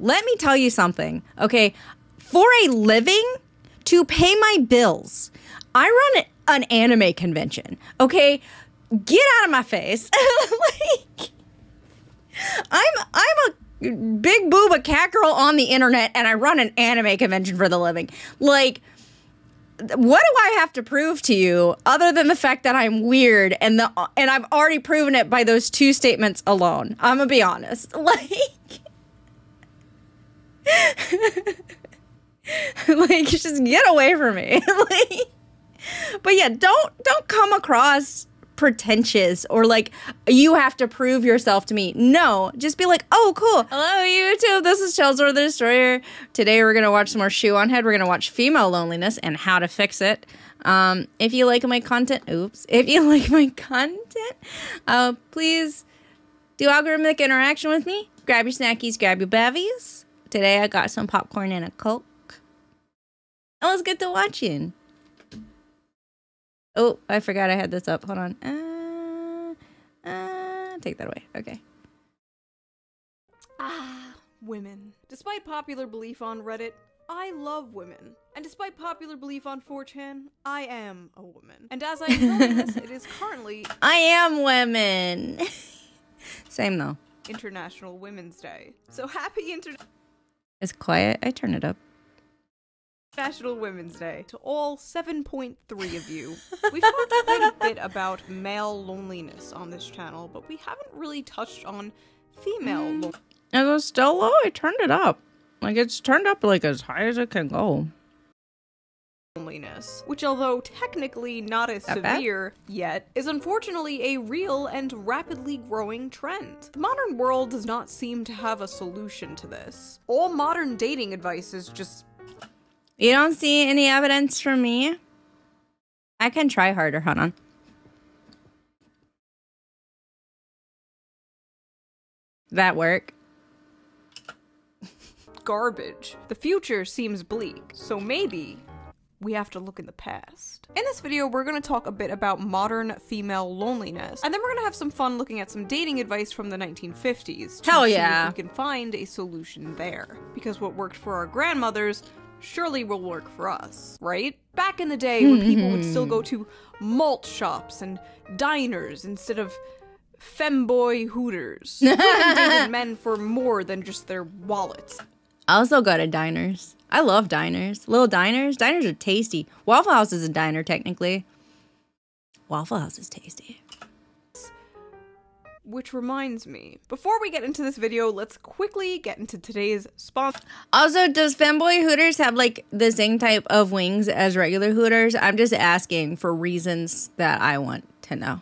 Let me tell you something, okay? For a living, to pay my bills, I run an anime convention, okay? Get out of my face. Like, I'm a big booba cat girl on the internet, and I run an anime convention for the living. Like, what do I have to prove to you other than the fact that I'm weird, and I've already proven it by those two statements alone? I'm gonna be honest. Like, like, just get away from me. Like, but yeah, don't come across pretentious or like you have to prove yourself to me. No, just be like, oh, cool. Hello, YouTube. This is Chelzor the Destroyer. Today we're gonna watch some more Shoe on Head. We're gonna watch female loneliness and how to fix it. If you like my content, please do algorithmic interaction with me. Grab your snackies, grab your bevies. Today I got some popcorn and a Coke. And let's get to watching. Oh, I forgot I had this up. Hold on. Take that away. Okay. Ah, women. Despite popular belief on Reddit, I love women. And despite popular belief on 4chan, I am a woman. And as I tell this, it is currently... I am women. Same though. International Women's Day. So happy It's quiet. I turn it up. National Women's Day to all 7.3 of you. We've talked quite a bit about male loneliness on this channel, but we haven't really touched on female loneliness. It was still low. I turned it up. Like, it's turned up like as high as it can go. Loneliness, which although technically not as severe yet, is unfortunately a real and rapidly growing trend. The modern world does not seem to have a solution to this. All modern dating advice is just... You don't see any evidence from me? I can try harder, hold on. That work? Garbage. The future seems bleak, so maybe we have to look in the past. In this video, we're gonna talk a bit about modern female loneliness, and then we're gonna have some fun looking at some dating advice from the 1950s. Hell yeah. If we can find a solution there. Because what worked for our grandmothers surely will work for us, right? Back in the day when people would still go to malt shops and diners instead of femboy hooters. Women dated men for more than just their wallets. I also go to diners. I love diners. Little diners. Diners are tasty. Waffle House is a diner, technically. Waffle House is tasty. Which reminds me, before we get into this video, let's quickly get into today's sponsor. Also, does femboy hooters have like the same type of wings as regular hooters? I'm just asking for reasons that I want to know.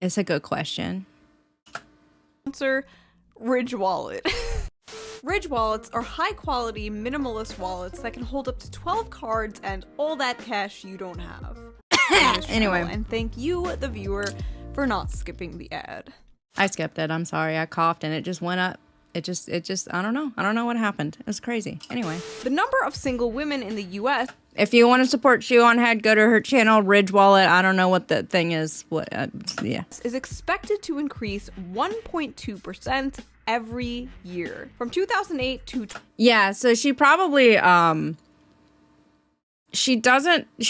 It's a good question. Sponsor, Ridge Wallet. Ridge wallets are high-quality, minimalist wallets that can hold up to 12 cards and all that cash you don't have. Anyway. And thank you, the viewer, for not skipping the ad. I skipped it. I'm sorry. I coughed and it just went up. It just, I don't know. I don't know what happened. It was crazy. Anyway. The number of single women in the U.S. If you want to support Shoe on Head, go to her channel, Ridge Wallet. I don't know what the thing is. What? Yeah. Is expected to increase 1.2% every year from 2008 to... Yeah, so she probably, she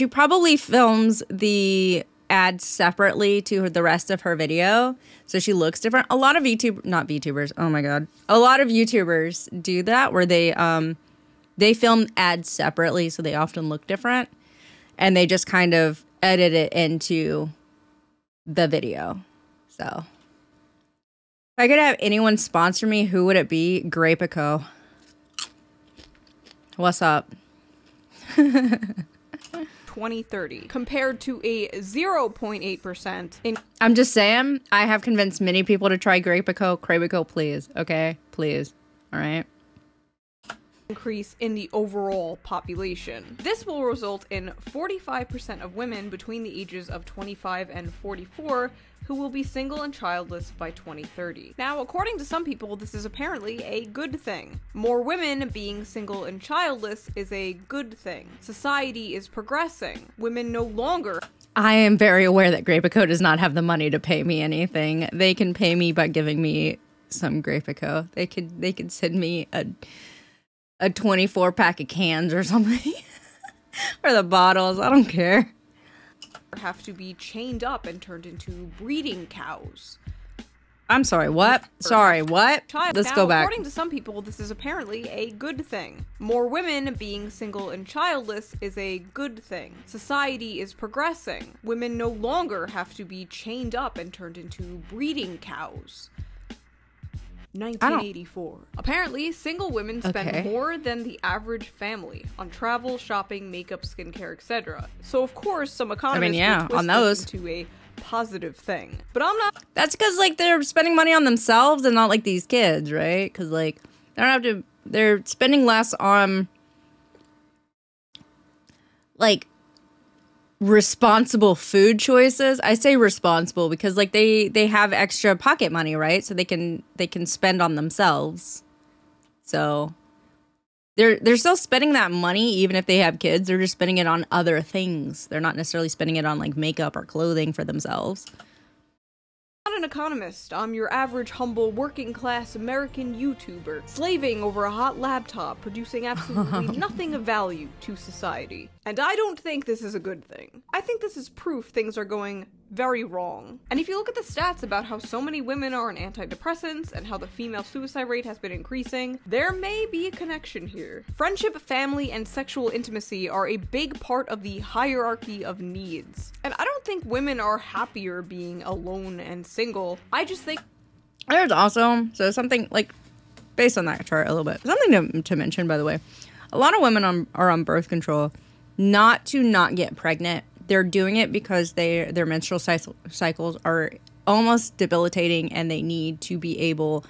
probably films the ads separately to the rest of her video, so she looks different. A lot of not VTubers, oh my god. A lot of YouTubers do that, where they film ads separately, so they often look different, and they just kind of edit it into the video, so... If I could have anyone sponsor me, who would it be? Grapico. What's up? 2030 compared to a 0.8% in... I'm just saying, I have convinced many people to try Grapico. Grapico, please. Okay? Please. All right. Increase in the overall population. This will result in 45% of women between the ages of 25 and 44 who will be single and childless by 2030. Now, according to some people, this is apparently a good thing. More women being single and childless is a good thing. Society is progressing. Women no longer... I am very aware that Grapico does not have the money to pay me anything. They can pay me by giving me some Grapico. They could send me a 24 pack of cans or something. Or the bottles, I don't care. Have to be chained up and turned into breeding cows. I'm sorry, what? Sorry, what? Child. Let's now, go back. According to some people, this is apparently a good thing. More women being single and childless is a good thing. Society is progressing. Women no longer have to be chained up and turned into breeding cows. 1984. Apparently, single women spend more than the average family on travel, shopping, makeup, skincare, etc. So, of course, some economists would twist this into a positive thing. But I'm not. That's because, like, they're spending money on themselves and not like these kids, right? Because, like, they don't have to. They're spending less on, like, responsible food choices. I say responsible because, like, they have extra pocket money, right? So they can spend on themselves. So they're still spending that money even if they have kids. They're just spending it on other things. They're not necessarily spending it on, like, makeup or clothing for themselves. I'm not an economist. I'm your average, humble, working-class American YouTuber, slaving over a hot laptop, producing absolutely nothing of value to society. And I don't think this is a good thing. I think this is proof things are going very wrong. And if you look at the stats about how so many women are on antidepressants and how the female suicide rate has been increasing, there may be a connection here. Friendship, family, and sexual intimacy are a big part of the hierarchy of needs. And I don't think women are happier being alone and single. I just think there's also, so something, like, based on that chart a little bit, something to mention, by the way, a lot of women are on birth control not to not get pregnant. They're doing it because their menstrual cycles are almost debilitating and they need to be able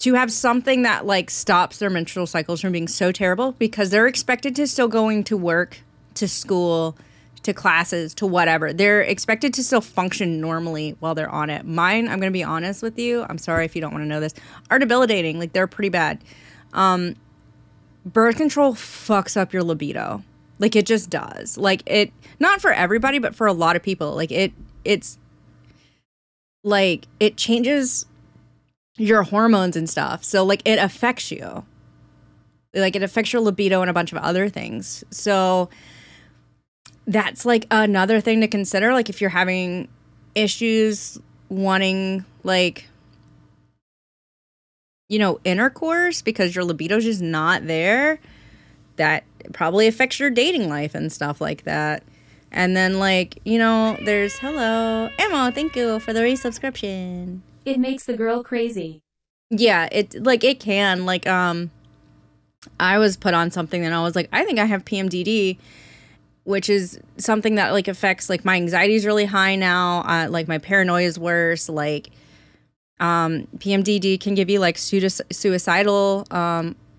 to have something that, like, stops their menstrual cycles from being so terrible, because they're expected to still going to work, to school, to classes, to whatever. They're expected to still function normally while they're on it. Mine, I'm going to be honest with you, I'm sorry if you don't want to know this, are debilitating. Like, they're pretty bad. Birth control fucks up your libido. Like, it just does. Like, it, not for everybody, but for a lot of people. Like, it's, like, it changes your hormones and stuff. So, like, it affects you. Like, it affects your libido and a bunch of other things. So, that's, like, another thing to consider. Like, if you're having issues wanting, like, you know, intercourse because your libido's just not there, that probably affects your dating life and stuff like that. And then, like, you know, there's hello Emma, thank you for the resubscription. It makes the girl crazy. Yeah, it, like, it can, like, I was put on something and I was like, I think I have PMDD, which is something that, like, affects, like, my anxiety is really high now, like, my paranoia is worse, like, PMDD can give you, like, suicidal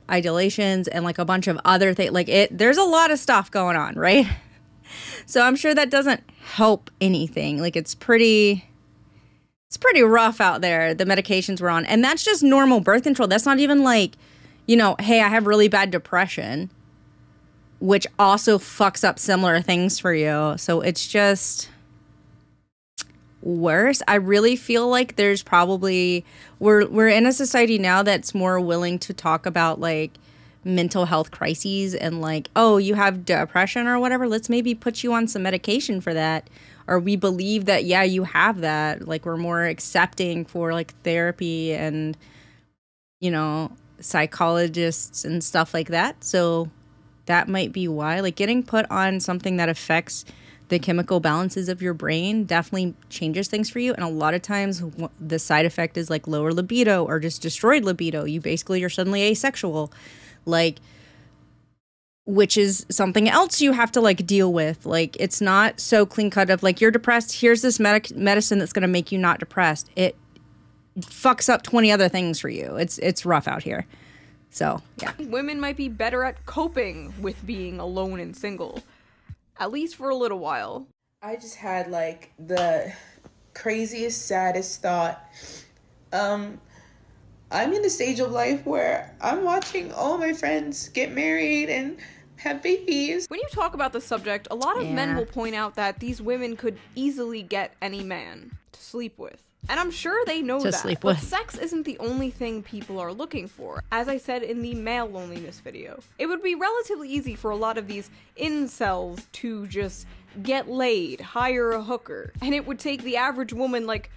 ideations and, like, a bunch of other things. Like, it, there's a lot of stuff going on, right? So I'm sure that doesn't help anything. Like, it's pretty rough out there, the medications we're on. And that's just normal birth control. That's not even, like, you know, hey, I have really bad depression, which also fucks up similar things for you. So it's just worse. I really feel like there's probably, we're in a society now that's more willing to talk about, like, mental health crises and, like, oh, you have depression or whatever, let's maybe put you on some medication for that, or we believe that, yeah, you have that. Like, we're more accepting for, like, therapy and, you know, psychologists and stuff like that. So that might be why, like, getting put on something that affects the chemical balances of your brain definitely changes things for you. And a lot of times the side effect is, like, lower libido or just destroyed libido. You basically, you're suddenly asexual, like, which is something else you have to, like, deal with. Like, it's not so clean cut of, like, you're depressed, here's this medicine that's going to make you not depressed. It fucks up 20 other things for you. It's rough out here. So yeah, women might be better at coping with being alone and single, at least for a little while. I just had, like, the craziest, saddest thought. I'm in a stage of life where I'm watching all my friends get married and have babies. When you talk about the subject, a lot of men will point out that these women could easily get any man to sleep with. And I'm sure they know that, but sex isn't the only thing people are looking for, as I said in the male loneliness video. It would be relatively easy for a lot of these incels to just get laid, hire a hooker, and it would take the average woman like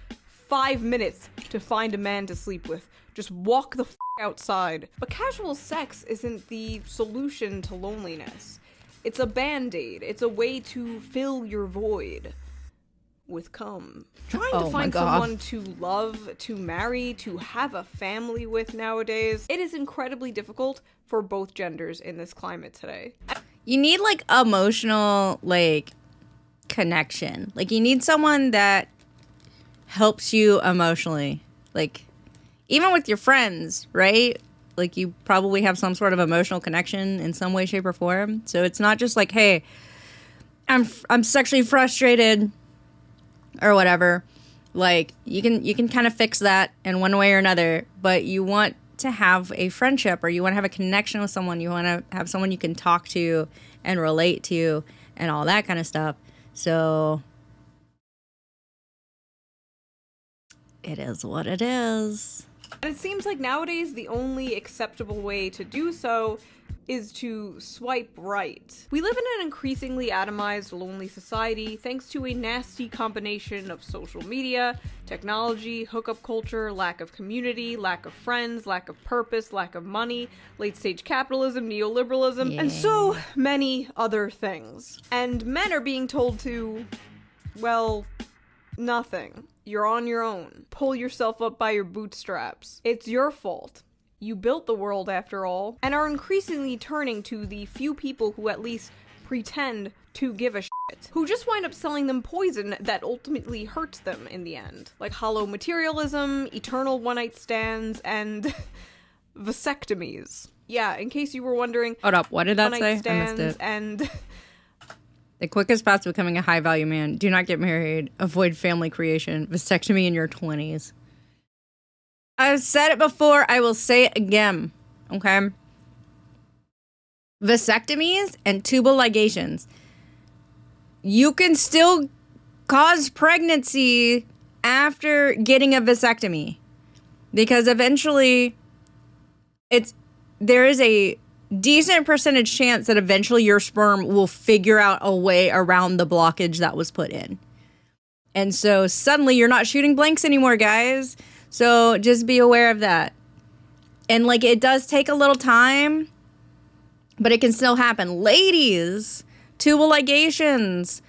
5 minutes to find a man to sleep with. Just walk the f outside. But casual sex isn't the solution to loneliness. It's a band-aid. It's a way to fill your void with cum. Trying to find someone to love, to marry, to have a family with nowadays, it is incredibly difficult for both genders in this climate today. You need like emotional like connection. Like you need someone that helps you emotionally. Like even with your friends, right? Like you probably have some sort of emotional connection in some way, shape, or form. So it's not just like, hey, I'm sexually frustrated or whatever. Like you can kind of fix that in one way or another, but you want to have a friendship or you want to have a connection with someone. You want to have someone you can talk to and relate to and all that kind of stuff. So it is what it is. And it seems like nowadays the only acceptable way to do so is to swipe right. We live in an increasingly atomized, lonely society thanks to a nasty combination of social media, technology, hookup culture, lack of community, lack of friends, lack of purpose, lack of money, late-stage capitalism, neoliberalism, and so many other things. And men are being told to, well, nothing. You're on your own. Pull yourself up by your bootstraps. It's your fault. You built the world after all, and are increasingly turning to the few people who at least pretend to give a shit, who just wind up selling them poison that ultimately hurts them in the end. Like hollow materialism, eternal one-night stands, and vasectomies. Yeah, in case you were wondering. Hold up, what did that say? I missed it. And the quickest path to becoming a high-value man. Do not get married. Avoid family creation. Vasectomy in your 20s. I've said it before. I will say it again. Okay? Vasectomies and tubal ligations. You can still cause pregnancy after getting a vasectomy. Because eventually, there is a decent percentage chance that eventually your sperm will figure out a way around the blockage that was put in. And so suddenly you're not shooting blanks anymore, guys. So just be aware of that. And like it does take a little time, but it can still happen. Ladies, tubal ligations.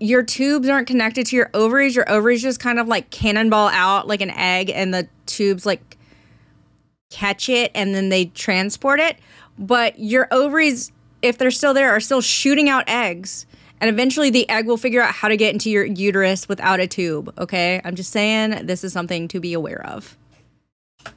Your tubes aren't connected to your ovaries. Your ovaries just kind of like cannonball out like an egg and the tubes like catch it and then they transport it. But your ovaries, if they're still there, are still shooting out eggs. And eventually the egg will figure out how to get into your uterus without a tube, okay? I'm just saying this is something to be aware of.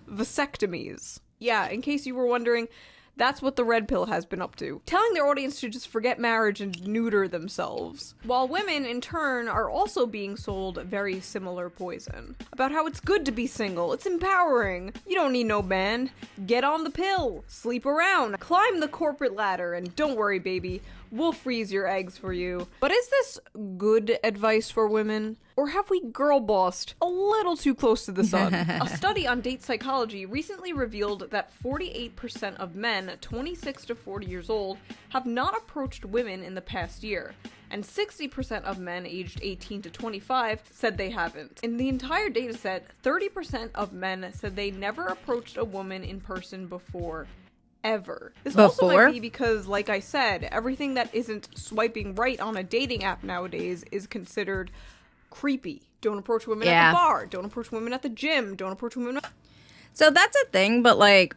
Vasectomies. Yeah, in case you were wondering, that's what the red pill has been up to. Telling their audience to just forget marriage and neuter themselves. While women, in turn, are also being sold very similar poison. About how it's good to be single, it's empowering, you don't need no man, get on the pill, sleep around, climb the corporate ladder, and don't worry baby, we'll freeze your eggs for you. But is this good advice for women? Or have we girl-bossed a little too close to the sun? A study on date psychology recently revealed that 48% of men 26 to 40 years old have not approached women in the past year, and 60% of men aged 18 to 25 said they haven't. In the entire dataset, 30% of men said they never approached a woman in person before. Ever. This also might be because, like I said, everything that isn't swiping right on a dating app nowadays is considered creepy. Don't approach women at the bar. Don't approach women at the gym. Don't approach women. So that's a thing, but like,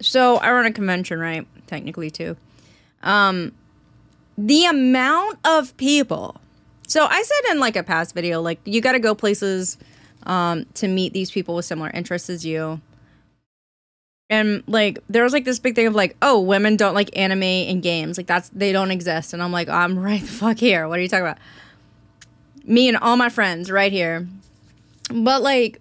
so I run a convention, right? Technically, too. The amount of people. So I said in like a past video, like you got to go places to meet these people with similar interests as you. And like there was like this big thing of like, oh, women don't like anime and games. Like they don't exist. And I'm like, I'm right the fuck here. What are you talking about? Me and all my friends right here. But like,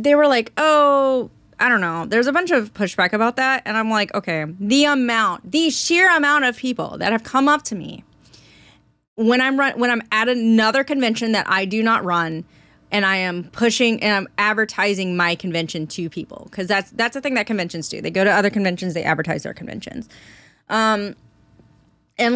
they were like, oh, I don't know. There's a bunch of pushback about that. And I'm like, okay, the sheer amount of people that have come up to me when I'm at another convention that I do not run and I am pushing and I'm advertising my convention to people, because that's the thing that conventions do. They go to other conventions, they advertise their conventions. And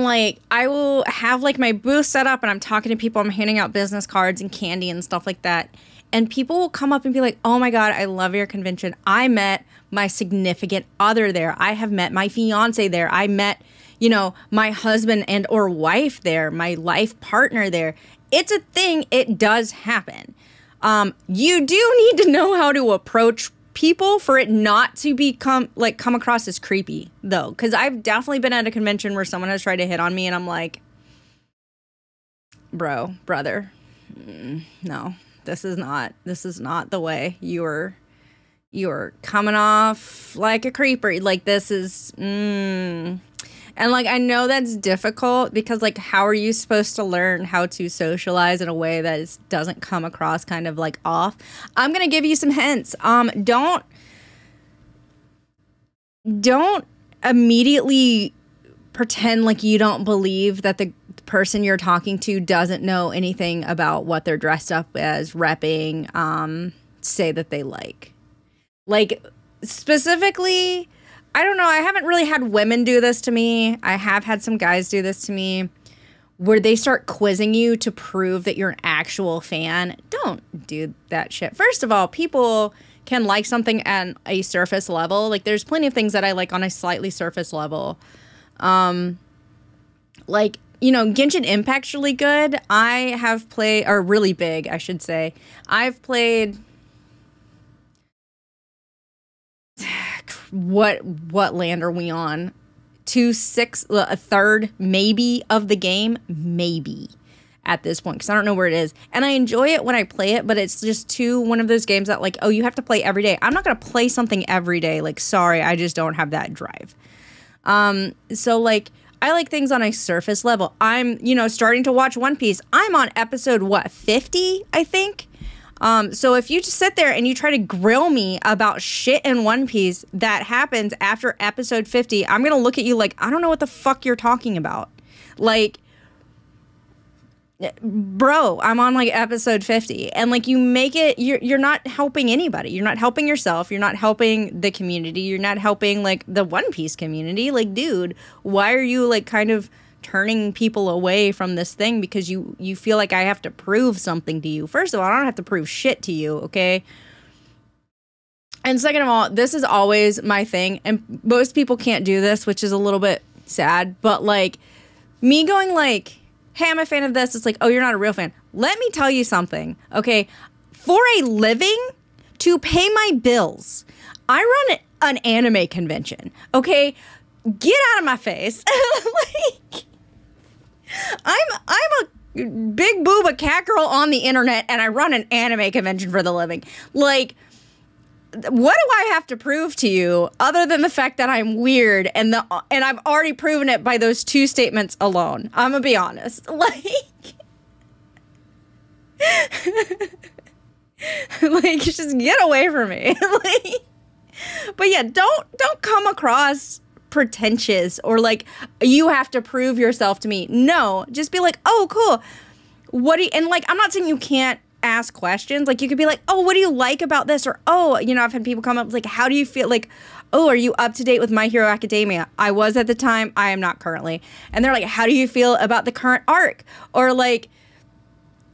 like I will have like my booth set up and I'm talking to people, I'm handing out business cards and candy and stuff like that. And people will come up and be like, oh my God, I love your convention. I met my significant other there. I have met my fiance there. I met, you know, my husband and or wife there, my life partner there. It's a thing. It does happen. You do need to know how to approach people for it not to become like come across as creepy though. Cause I've definitely been at a convention where someone has tried to hit on me and I'm like, bro, brother, no. This is not the way. You're coming off like a creeper. Like this is, and like, I know that's difficult because like, how are you supposed to learn how to socialize in a way that is, doesn't come across kind of like off? I'm going to give you some hints. Don't immediately pretend like you don't believe that the person you're talking to doesn't know anything about what they're dressed up as, repping, say that they like specifically, I don't know. I haven't really had women do this to me. I have had some guys do this to me where they start quizzing you to prove that you're an actual fan. Don't do that shit. First of all, people can like something at a surface level. Like there's plenty of things that I like on a slightly surface level. Like, you know, Genshin Impact's really good. I have played, or really big, I should say. I've played, what land are we on? A third, maybe, of the game? Maybe, at this point, because I don't know where it is. And I enjoy it when I play it, but it's just one of those games that, like, oh, you have to play every day. I'm not going to play something every day. Like, sorry, I just don't have that drive. So, like, I like things on a surface level. I'm, you know, starting to watch One Piece. I'm on episode, what, 50, I think? So if you just sit there and you try to grill me about shit in One Piece that happens after episode 50, I'm going to look at you like, I don't know what the fuck you're talking about. Like, bro, I'm on like episode 50. And like you make it, you're not helping anybody. You're not helping yourself. You're not helping the community. You're not helping like the One Piece community. Like, dude, why are you like kind of turning people away from this thing? Because you feel like I have to prove something to you. First of all, I don't have to prove shit to you. Okay. And second of all, this is always my thing. And most people can't do this, which is a little bit sad, but like me going like, hey, I'm a fan of this. It's like, oh, you're not a real fan. Let me tell you something, okay? For a living, to pay my bills, I run an anime convention, okay? Get out of my face. Like, I'm a big booba cat girl on the internet, and I run an anime convention for the living. Like, what do I have to prove to you other than the fact that I'm weird and I've already proven it by those two statements alone? I'm gonna be honest. Like, like just get away from me. Like, but yeah, don't come across pretentious or like you have to prove yourself to me. No, just be like, oh, cool. What do you, and like I'm not saying you can't ask questions. Like you could be like, oh, what do you like about this? Or, oh, you know, I've had people come up like, how do you feel? Like, oh, are you up to date with My Hero Academia? I was at the time. I am not currently. And they're like, how do you feel about the current arc? Or like,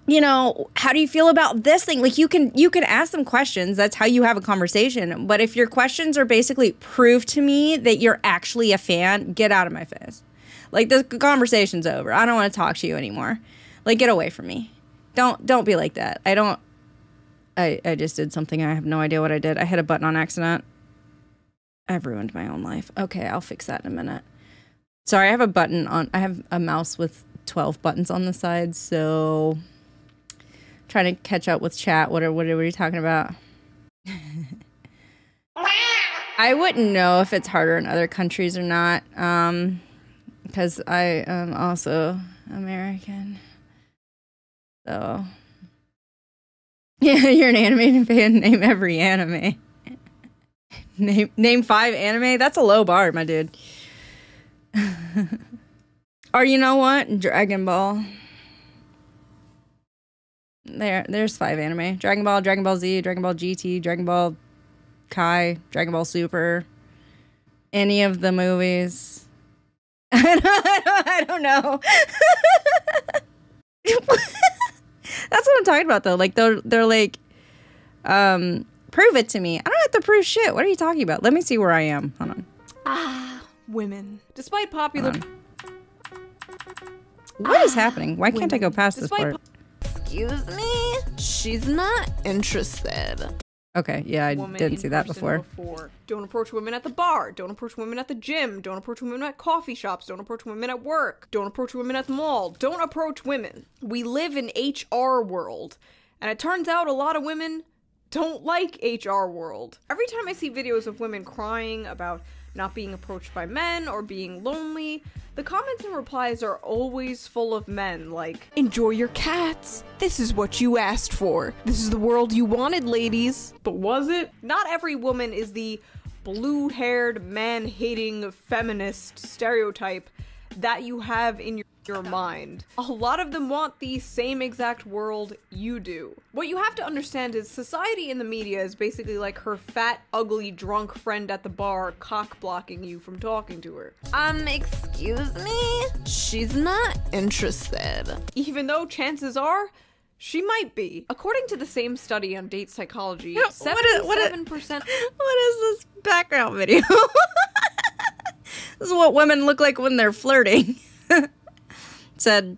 you know, how do you feel about this thing? Like you can ask them questions. That's how you have a conversation. But if your questions are basically prove to me that you're actually a fan, get out of my face. Like the conversation's over. I don't want to talk to you anymore. Like get away from me. Don't be like that. I just did something. I have no idea what I did. I hit a button on accident. I've ruined my own life. Okay, I'll fix that in a minute. Sorry, I have a mouse with 12 buttons on the side, so trying to catch up with chat. What are you talking about? I wouldn't know if it's harder in other countries or not, because I am also American. So, yeah, you're an anime fan. Name every anime. Name 5 anime. That's a low bar, my dude. Or you know what? Dragon Ball. There's 5 anime. Dragon Ball, Dragon Ball Z, Dragon Ball GT, Dragon Ball Kai, Dragon Ball Super. Any of the movies. I don't know. That's what I'm talking about, though. Like, they're like, prove it to me. I don't have to prove shit. What are you talking about? Let me see where I am. Hold on. Ah, women. Despite popular... What is happening? Why can't I go past this part? Excuse me? She's not interested. Okay, yeah, I didn't see that before. Don't approach women at the bar. Don't approach women at the gym. Don't approach women at coffee shops. Don't approach women at work. Don't approach women at the mall. Don't approach women. We live in HR world. And it turns out a lot of women don't like HR world. Every time I see videos of women crying about not being approached by men or being lonely, the comments and replies are always full of men like, enjoy your cats. This is what you asked for. This is the world you wanted, ladies. But was it? Not every woman is the blue-haired, man-hating, feminist stereotype that you have in your mind. A lot of them want the same exact world you do. What you have to understand is society in the media is basically like her fat, ugly, drunk friend at the bar cock-blocking you from talking to her. Excuse me? She's not interested. Even though chances are, she might be. According to the same study on date psychology, 77%- what is this background video? This is what women look like when they're flirting. Said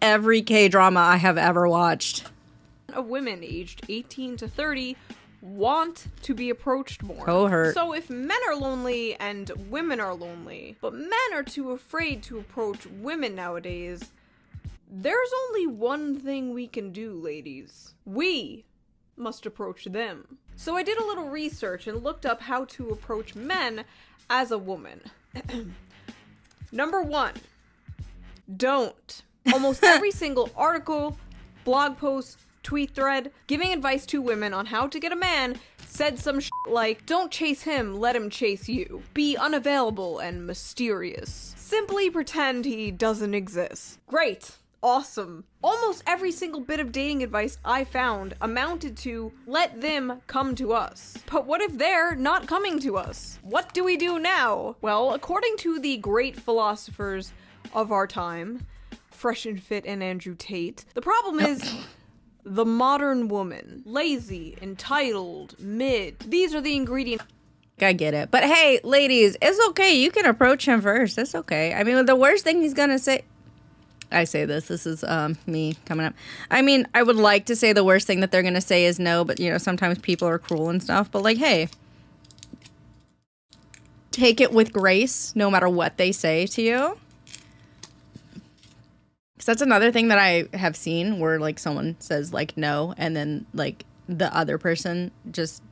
every K-drama I have ever watched. Of women aged 18 to 30 want to be approached more. Cohort. So if men are lonely and women are lonely, but men are too afraid to approach women nowadays, there's only one thing we can do, ladies. We must approach them. So I did a little research and looked up how to approach men as a woman. Number 1. Don't. Almost every single article, blog post, tweet thread, giving advice to women on how to get a man said some shit like, don't chase him, let him chase you. Be unavailable and mysterious. Simply pretend he doesn't exist. Great. Awesome. Almost every single bit of dating advice I found amounted to, let them come to us. But what if they're not coming to us? What do we do now? Well, according to the great philosophers of our time, Fresh and Fit and Andrew Tate, the problem is the modern woman. Lazy, entitled, mid. These are the ingredients. I get it. But hey, ladies, it's okay. You can approach him first. It's okay. I mean, the worst thing he's gonna say... I say this. This is me coming up. I mean, I would like to say the worst thing that they're gonna say is no, but, you know, sometimes people are cruel and stuff. But, like, hey, take it with grace no matter what they say to you. Because that's another thing that I have seen where, like, someone says, like, no, and then, like, the other person just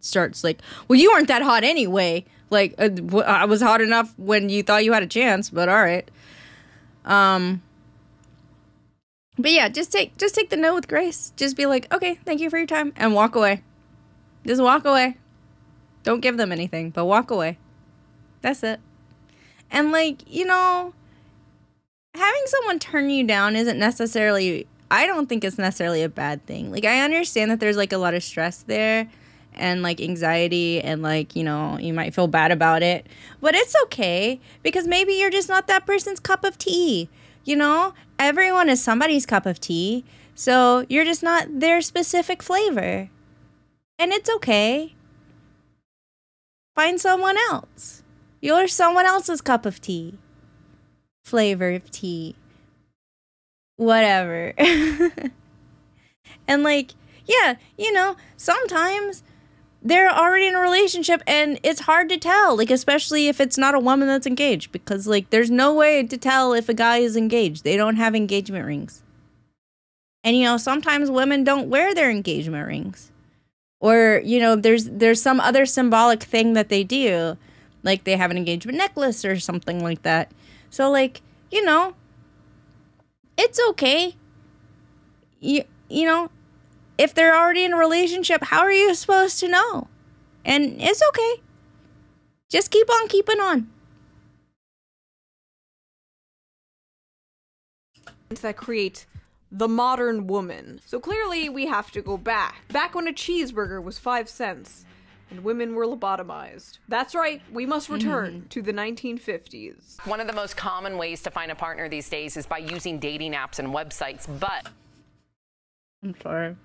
starts, like, well, you weren't that hot anyway. Like, I was hot enough when you thought you had a chance, but all right. But yeah, just take the no with grace. Just be like, okay, thank you for your time, and walk away. Just walk away. Don't give them anything, but walk away. That's it. And, like, you know... having someone turn you down isn't necessarily, I don't think it's necessarily a bad thing. Like, I understand that there's, like, a lot of stress there and, like, anxiety and, like, you know, you might feel bad about it. But it's okay because maybe you're just not that person's cup of tea, you know? Everyone is somebody's cup of tea. So you're just not their specific flavor. And it's okay. Find someone else. You're someone else's cup of tea. Flavor of tea, whatever. And, like, yeah, you know, sometimes they're already in a relationship and it's hard to tell, like, especially if it's not a woman that's engaged, because, like, there's no way to tell if a guy is engaged. They don't have engagement rings. And, you know, sometimes women don't wear their engagement rings, or, you know, there's some other symbolic thing that they do, like they have an engagement necklace or something like that. So, like, you know, it's okay. You know, if they're already in a relationship, how are you supposed to know? And it's okay. Just keep on keeping on. That create the modern woman. So clearly we have to go back. Back when a cheeseburger was 5 cents and women were lobotomized. That's right, we must return to the 1950s. One of the most common ways to find a partner these days is by using dating apps and websites, but... I'm sorry.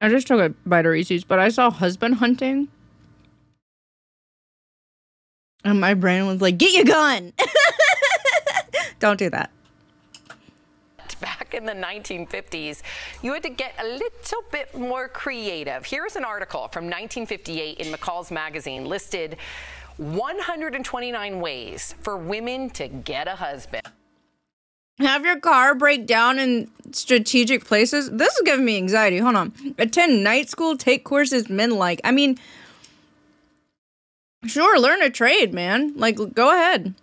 I just took a bite of Reese's, but I saw husband hunting. And my brain was like, get your gun! Don't do that. Back in the 1950s, you had to get a little bit more creative. Here's an article from 1958 in McCall's magazine listed 129 ways for women to get a husband. Have your car break down in strategic places? This is giving me anxiety. Hold on. Attend night school, take courses men like. I mean, sure, learn a trade, man. Like, go ahead.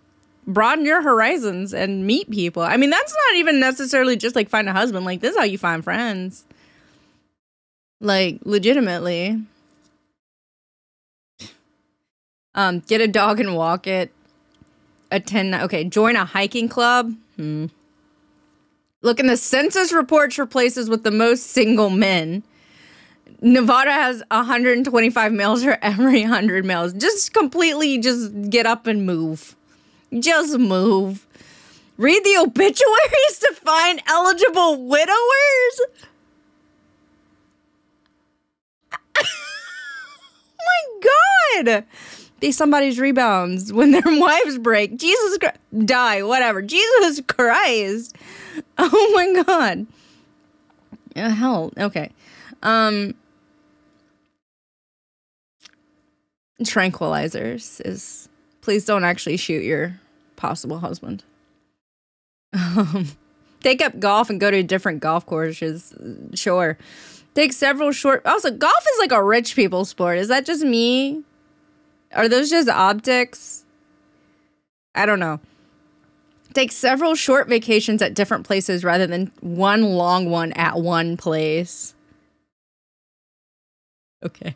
Broaden your horizons and meet people. I mean, that's not even necessarily just like find a husband. Like, this is how you find friends. Like, legitimately. Get a dog and walk it. Attend, okay, join a hiking club. Look in the census reports for places with the most single men. Nevada has 125 males for every 100 males. Just completely just get up and move. Just move. Read the obituaries to find eligible widowers. Oh my God. Be somebody's rebounds when their wives break. Jesus Christ. Die, whatever. Jesus Christ. Oh my God. Hell, okay. Tranquilizers is... Please don't actually shoot your possible husband. Take up golf and go to different golf courses. Sure. Take several short... Also, golf is like a rich people sport. Is that just me? Are those just optics? I don't know. Take several short vacations at different places rather than one long one at one place. Okay.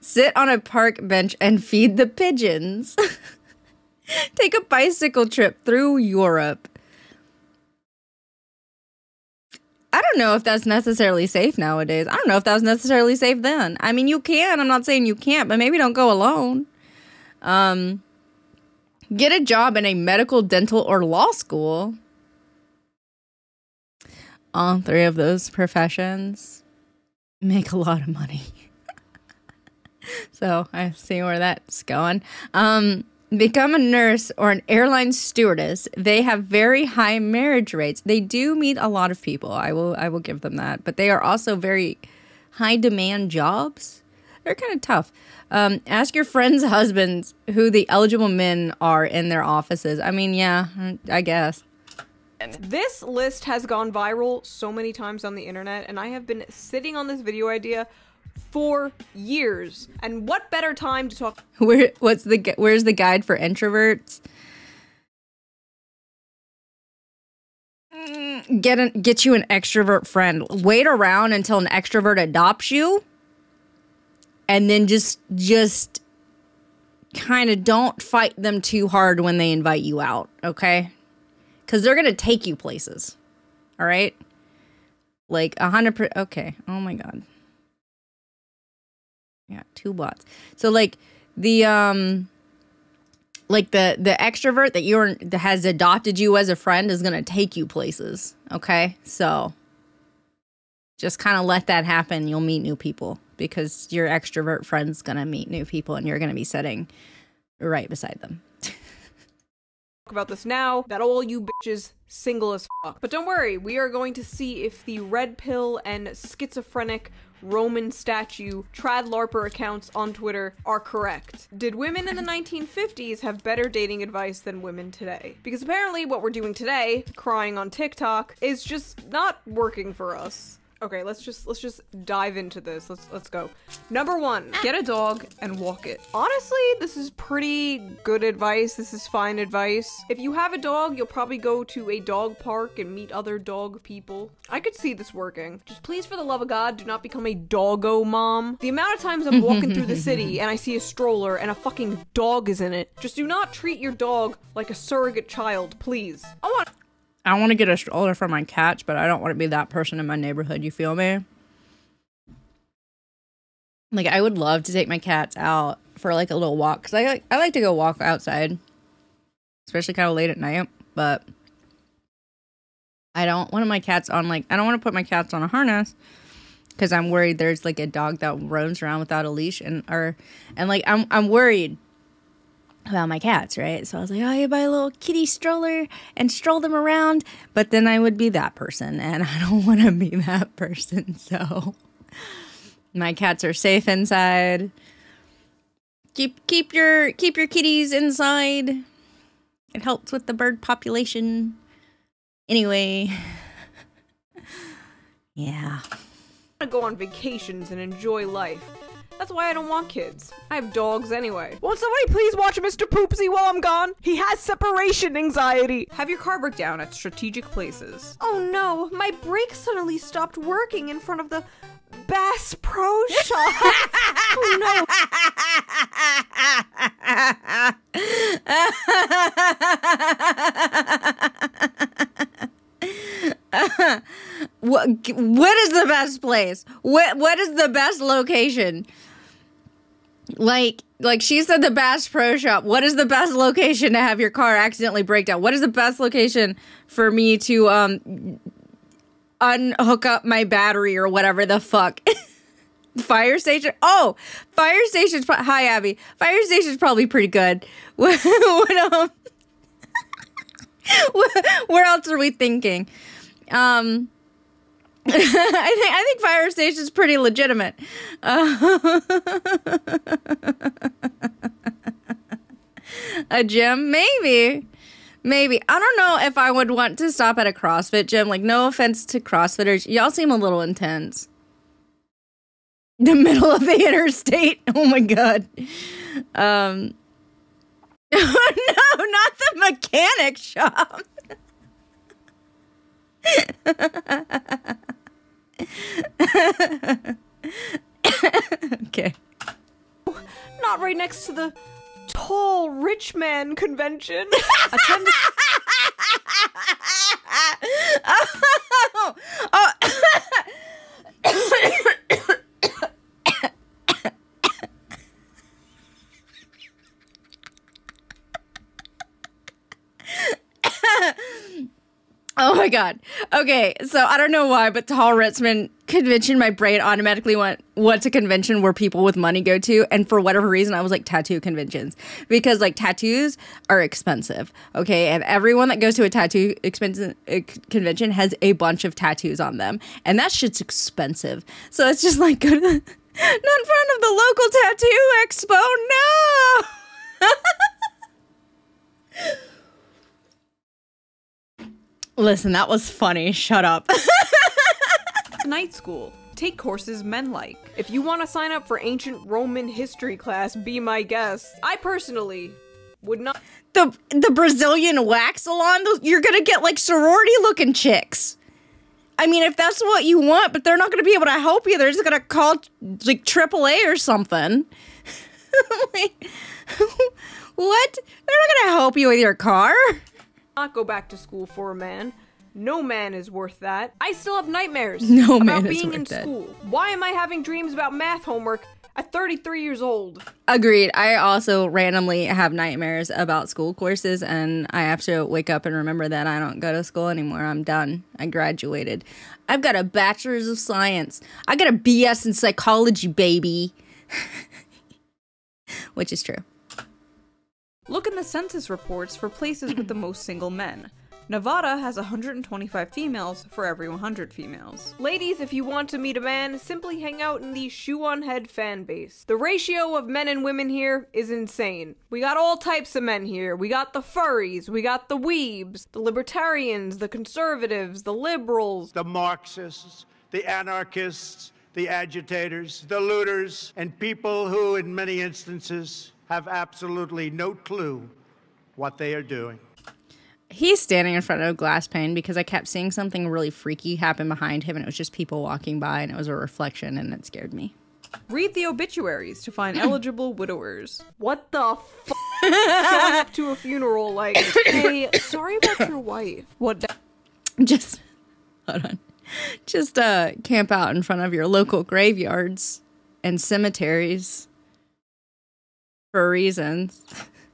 Sit on a park bench and feed the pigeons. Take a bicycle trip through Europe. I don't know if that's necessarily safe nowadays. I don't know if that was necessarily safe then. I mean, you can. I'm not saying you can't, but maybe don't go alone. Get a job in a medical, dental, or law school. All three of those professions make a lot of money. So I see where that's going. Become a nurse or an airline stewardess. They have very high marriage rates. They do meet a lot of people. I will give them that. But they are also very high demand jobs. They're kind of tough. Ask your friends' husbands who the eligible men are in their offices. I mean, yeah, I guess. This list has gone viral so many times on the internet, and I have been sitting on this video idea for years, and what better time to talk? Where's the guide for introverts? Get you an extrovert friend. Wait around until an extrovert adopts you, and then just kind of don't fight them too hard when they invite you out, okay? Because they're gonna take you places, all right? Like 100%. Okay. Oh my God. Yeah, 2 bots. So like the extrovert that has adopted you as a friend is gonna take you places. Okay, so just kind of let that happen. You'll meet new people because your extrovert friend's gonna meet new people, and you're gonna be sitting right beside them. About this now that all you bitches single as fuck. But don't worry, we are going to see if the red pill and schizophrenic Roman statue trad larper accounts on Twitter are correct. Did women in the 1950s have better dating advice than women today? Because apparently what we're doing today, crying on TikTok, is just not working for us. Okay, let's just dive into this. Let's go. Number 1, get a dog and walk it. Honestly, this is pretty good advice. This is fine advice. If you have a dog, you'll probably go to a dog park and meet other dog people. I could see this working. Just please, for the love of God, do not become a doggo mom. The amount of times I'm walking through the city and I see a stroller and a fucking dog is in it. Just do not treat your dog like a surrogate child, please. I want I want to get a stroller for my cats, but I don't want to be that person in my neighborhood. You feel me? Like, I would love to take my cats out for, like, a little walk. Because I like to go walk outside. Especially kind of late at night. But I don't want my cats on, like, I don't want to put my cats on a harness. Because I'm worried there's, like, a dog that roams around without a leash. And like, I'm worried about my cats, right? So I was like, oh, you buy a little kitty stroller and stroll them around. But then I would be that person. And I don't want to be that person. So... my cats are safe inside. Keep your kitties inside. It helps with the bird population. Anyway. Yeah. I want to go on vacations and enjoy life. That's why I don't want kids. I have dogs anyway. Won't somebody please watch Mr. Poopsie while I'm gone? He has separation anxiety. Have your car break down at strategic places. Oh no, my brakes suddenly stopped working in front of the Bass Pro Shop. Oh no. What is the best place? What is the best location? Like she said the Bass Pro Shop. What is the best location to have your car accidentally break down? What is the best location for me to unhook up my battery or whatever the fuck? Fire station? Oh, fire station's hi Abby. Fire station's probably pretty good. Where else are we thinking? I think fire station's pretty legitimate. A gym, maybe. Maybe. I don't know if I would want to stop at a CrossFit gym. Like, no offense to CrossFitters. Y'all seem a little intense. The middle of the interstate. Oh, my God. No, not the mechanic shop. Okay. Not right next to the... tall rich man convention. Oh. Oh my God. Okay, so I don't know why, but tall rich man convention, my brain automatically went, what's a convention where people with money go to? And for whatever reason, I was like, tattoo conventions. Because, like, tattoos are expensive, okay? And everyone that goes to a tattoo convention has a bunch of tattoos on them. And that shit's expensive. So it's just like, go to the, not in front of the local tattoo expo, no! Listen, that was funny. Shut up. Night school. Take courses men like. If you want to sign up for ancient Roman history class, be my guest. I personally would not. The Brazilian wax salon, those, you're going to get like sorority looking chicks. I mean, if that's what you want, but they're not going to be able to help you. They're just going to call like AAA or something. Like, what? They're not going to help you with your car. Not go back to school for a man. No man is worth that. I still have nightmares about being in school. Why am I having dreams about math homework at 33 years old? Agreed. I also randomly have nightmares about school courses, and I have to wake up and remember that I don't go to school anymore. I'm done. I graduated. I've got a bachelor's of science. I got a BS in psychology, baby. Which is true. Look in the census reports for places with the most single men. Nevada has 125 females for every 100 females. Ladies, if you want to meet a man, simply hang out in the Shoe on Head fan base. The ratio of men and women here is insane. We got all types of men here. We got the furries, we got the weebs, the libertarians, the conservatives, the liberals, the Marxists, the anarchists, the agitators, the looters, and people who, in many instances, have absolutely no clue what they are doing. He's standing in front of a glass pane because I kept seeing something really freaky happen behind him, and it was just people walking by, and it was a reflection, and it scared me. Read the obituaries to find eligible widowers. What the fuck? Showing up to a funeral like, hey, sorry about your wife. What Just, hold on. Just camp out in front of your local graveyards and cemeteries for reasons.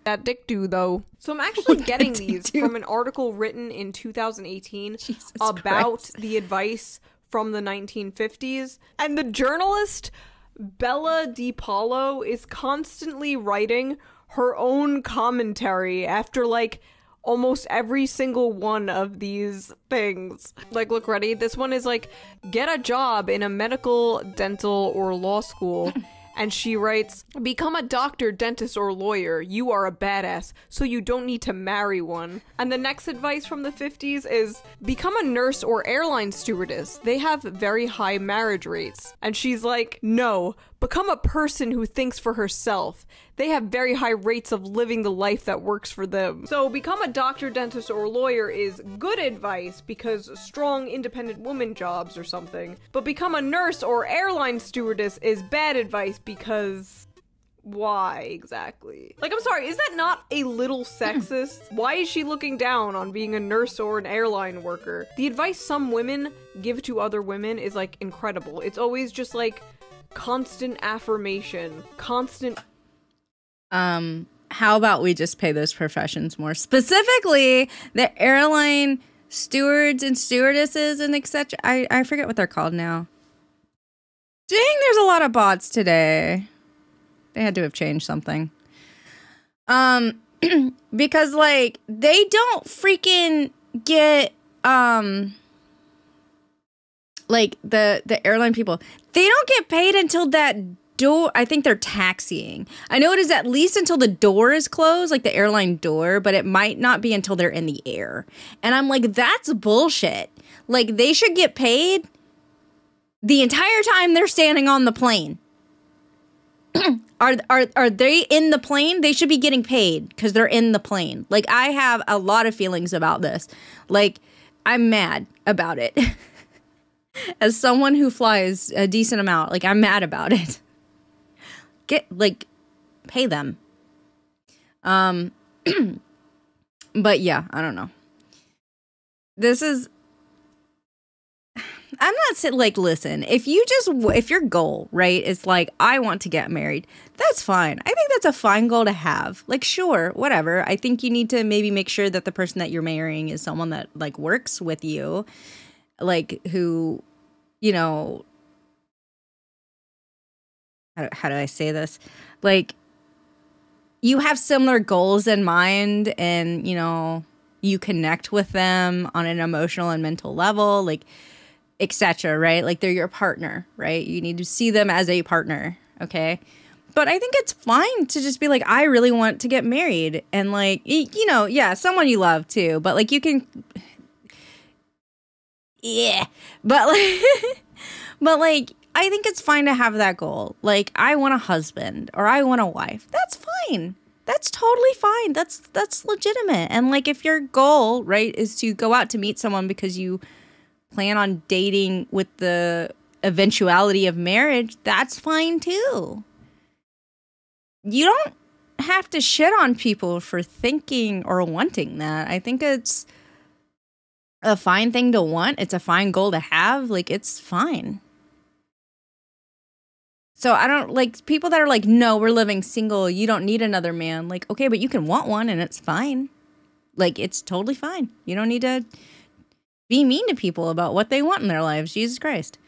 That dick do though. So I'm actually getting these from an article written in 2018 about the advice from the 1950s, and the journalist Bella DiPaolo is constantly writing her own commentary after like almost every single one of these things. Like, look, ready? This one is like, get a job in a medical, dental, or law school. And she writes, become a doctor, dentist, or lawyer. You are a badass, so you don't need to marry one. And the next advice from the 50s is, become a nurse or airline stewardess. They have very high marriage rates. And she's like, no, become a person who thinks for herself. They have very high rates of living the life that works for them. So become a doctor, dentist, or lawyer is good advice because strong, independent woman jobs or something. But become a nurse or airline stewardess is bad advice because why exactly? Like, I'm sorry, is that not a little sexist? Why is she looking down on being a nurse or an airline worker? The advice some women give to other women is like incredible. It's always just like constant affirmation, constant... how about we just pay those professions more? Specifically, the airline stewards and stewardesses and etc. I forget what they're called now. Dang, there's a lot of bots today. They had to have changed something. Because, like, they don't freaking get, like, the airline people. They don't get paid until that door, I think they're taxiing. I know it is at least until the door is closed, like the airline door, but it might not be until they're in the air. And I'm like, that's bullshit. Like, they should get paid the entire time they're standing on the plane. Are they in the plane? They should be getting paid because they're in the plane. Like, I have a lot of feelings about this. Like, I'm mad about it. As someone who flies a decent amount, like, I'm mad about it. Get, like, pay them. But yeah, I don't know. This is, I'm not saying, like, listen, if your goal, right, is like, I want to get married, that's fine. I think that's a fine goal to have. Like, sure, whatever. I think you need to maybe make sure that the person that you're marrying is someone that, like, works with you, like, who, you know, how do I say this? Like, you have similar goals in mind and, you know, you connect with them on an emotional and mental level, like, etc., right? Like, they're your partner, right? You need to see them as a partner, okay? But I think it's fine to just be like, I really want to get married. And, like, you know, yeah, someone you love, too. But, like, you can... Yeah. But, like... but, like... I think it's fine to have that goal. Like, I want a husband or I want a wife. That's fine. That's totally fine. That's legitimate. And, like, if your goal, right, is to go out to meet someone because you plan on dating with the eventuality of marriage, that's fine too. You don't have to shit on people for thinking or wanting that. I think it's a fine thing to want. It's a fine goal to have. Like, it's fine. So I don't, like, people that are like, no, we're living single. You don't need another man. Like, okay, but you can want one and it's fine. Like, it's totally fine. You don't need to be mean to people about what they want in their lives. Jesus Christ.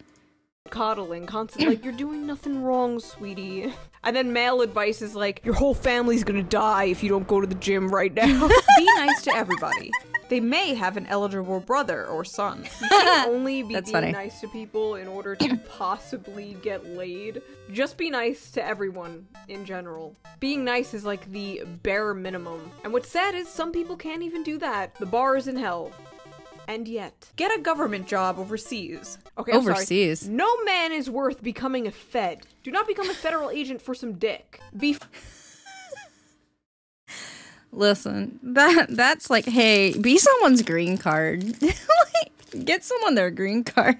Coddling, constant, like, you're doing nothing wrong, sweetie. And then male advice is like, your whole family's gonna die if you don't go to the gym right now. Be nice to everybody. They may have an eligible brother or son. You can only be nice to people in order to possibly get laid. Just be nice to everyone in general. Being nice is like the bare minimum. And what's sad is some people can't even do that. The bar is in hell. And yet, get a government job overseas. Okay, I'm overseas. Sorry. No man is worth becoming a fed. Do not become a federal agent for some dick. Listen, that's like, hey, be someone's green card. Like, get someone their green card.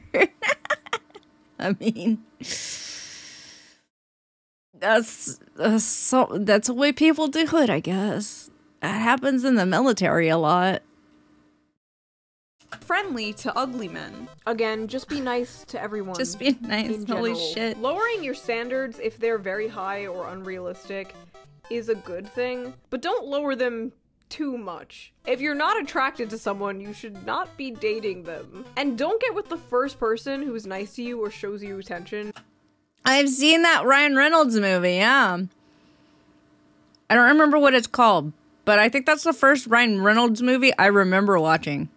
I mean, that's the way people do it, I guess. That happens in the military a lot. friendly to ugly men. Again, just be nice to everyone. Just be nice, holy shit. Lowering your standards if they're very high or unrealistic is a good thing, but don't lower them too much. If you're not attracted to someone, you should not be dating them. And don't get with the first person who's nice to you or shows you attention. I've seen that Ryan Reynolds movie, yeah. I don't remember what it's called, but I think that's the first Ryan Reynolds movie I remember watching.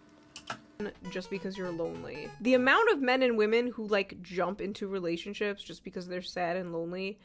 Just because you're lonely. The amount of men and women who like jump into relationships just because they're sad and lonely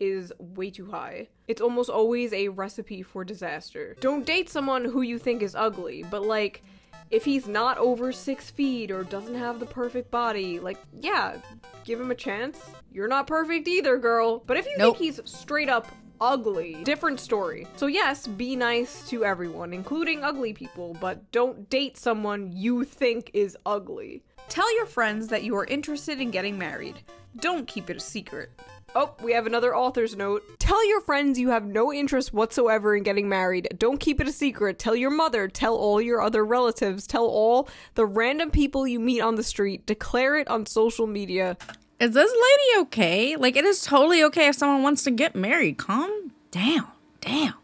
is way too high. It's almost always a recipe for disaster. Don't date someone who you think is ugly, but like, if he's not over 6 feet or doesn't have the perfect body, like, yeah, give him a chance. You're not perfect either, girl. But if you think he's straight up ugly, different story. So yes, be nice to everyone, including ugly people, but don't date someone you think is ugly. Tell your friends that you are interested in getting married. Don't keep it a secret. Oh, we have another author's note. Tell your friends you have no interest whatsoever in getting married. Don't keep it a secret. Tell your mother. Tell all your other relatives. Tell all the random people you meet on the street. Declare it on social media. Is this lady okay? Like, it is totally okay if someone wants to get married. Calm down. Damn.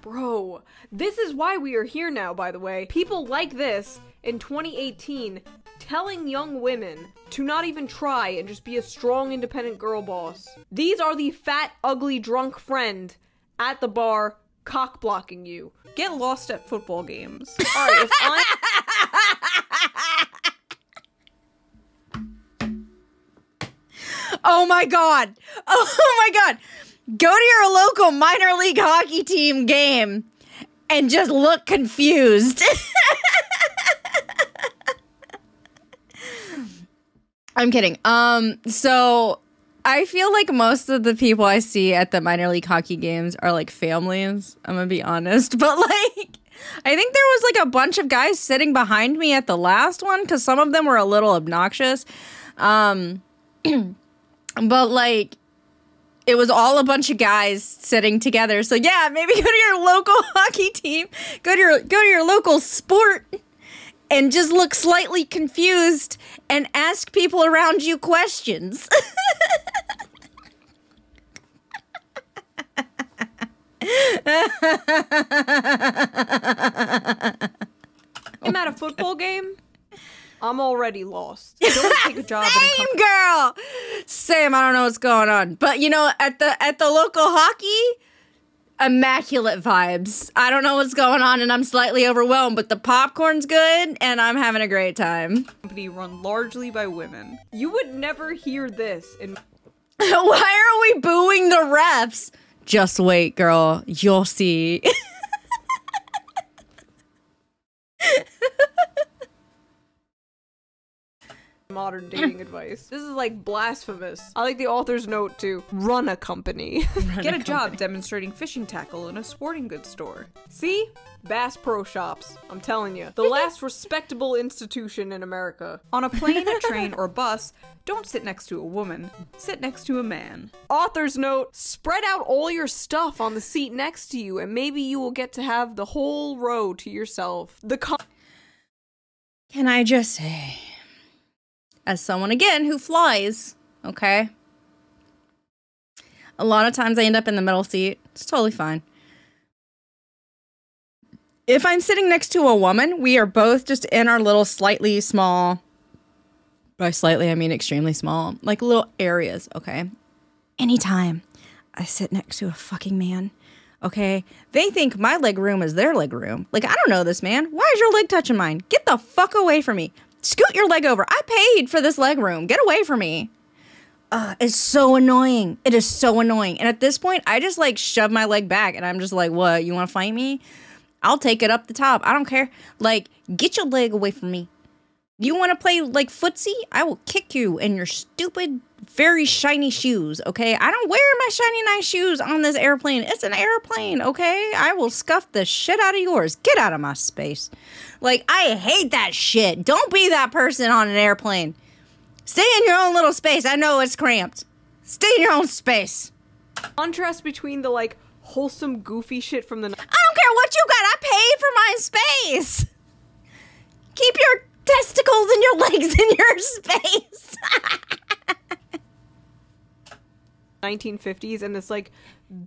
Bro, this is why we are here now, by the way. People like this in 2018 telling young women to not even try and just be a strong, independent girl boss. These are the fat, ugly, drunk friend at the bar cock blocking you. Get lost at football games. All right, if oh my god. Oh my god. Go to your local minor league hockey team game and just look confused. I'm kidding. So I feel like most of the people I see at the minor league hockey games are like families. I'm gonna be honest, but like, I think there was like a bunch of guys sitting behind me at the last one because some of them were a little obnoxious. But like, it was all a bunch of guys sitting together. So yeah, maybe go to your local hockey team, go to your local sport, and just look slightly confused and ask people around you questions. I'm at a football game. I'm already lost. Don't take a job. Same, girl. Same. I don't know what's going on, but you know, at the local hockey, immaculate vibes. I don't know what's going on, and I'm slightly overwhelmed, but the popcorn's good, and I'm having a great time. Company run largely by women. You would never hear this. In why are we booing the refs? Just wait, girl. You'll see. Modern dating advice. This is like blasphemous. I like the author's note too. Run a company. Get a job demonstrating fishing tackle in a sporting goods store. See? Bass Pro Shops. I'm telling you. The last respectable institution in America. On a plane, a train, or bus, don't sit next to a woman. Sit next to a man. Author's note. Spread out all your stuff on the seat next to you and maybe you will get to have the whole row to yourself. Can I just say, as someone, again, who flies, okay? A lot of times I end up in the middle seat. It's totally fine. If I'm sitting next to a woman, we are both just in our little slightly small, by slightly I mean extremely small, like little areas, okay? Anytime I sit next to a fucking man, okay, they think my leg room is their leg room. Like, I don't know this man. Why is your leg touching mine? Get the fuck away from me. Scoot your leg over. I paid for this leg room. Get away from me. It's so annoying. It is so annoying. And at this point, I just like shove my leg back and I'm just like, what? You want to fight me? I'll take it up the top. I don't care. Like, get your leg away from me. You want to play like footsie? I will kick you in your stupid, very shiny shoes, okay? I don't wear my shiny, nice shoes on this airplane. It's an airplane, okay? I will scuff the shit out of yours. Get out of my space. Like, I hate that shit. Don't be that person on an airplane. Stay in your own little space. I know it's cramped. Stay in your own space. Contrast between the, like, wholesome, goofy shit from the... I don't care what you got. I paid for my space. Keep your... testicles and your legs in your space. 1950s and this like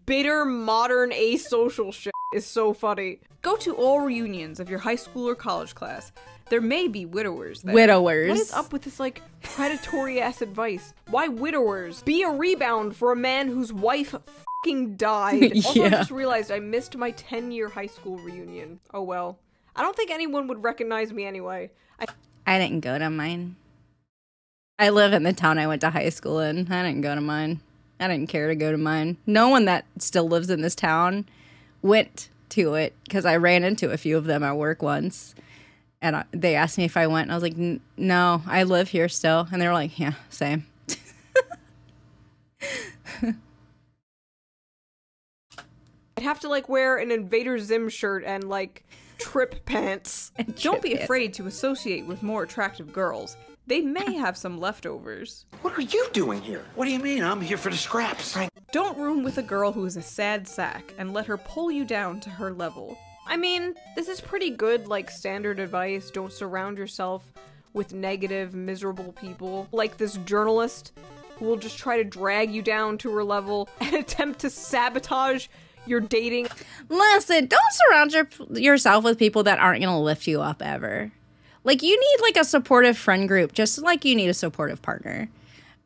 bitter modern asocial shit is so funny. Go to all reunions of your high school or college class. There may be widowers there. Widowers. What is up with this like predatory ass advice? Why widowers? Be a rebound for a man whose wife fucking died. Yeah. Also, I just realized I missed my 10-year high school reunion. Oh well. I don't think anyone would recognize me anyway. I didn't go to mine. I live in the town I went to high school in. I didn't go to mine. I didn't care to go to mine. No one that still lives in this town went to it because I ran into a few of them at work once. And they asked me if I went. And I was like, no, I live here still. And they were like, yeah, same. I'd have to like wear an Invader Zim shirt and like trip pants. Don't be afraid to associate with more attractive girls. They may have some leftovers. What are you doing here? What do you mean? I'm here for the scraps. Don't room with a girl who is a sad sack and let her pull you down to her level. I mean, this is pretty good, like, standard advice. Don't surround yourself with negative, miserable people. Like this journalist who will just try to drag you down to her level and attempt to sabotage your dating. Listen, don't surround yourself with people that aren't gonna lift you up ever. Like, you need, like, a supportive friend group, just like you need a supportive partner.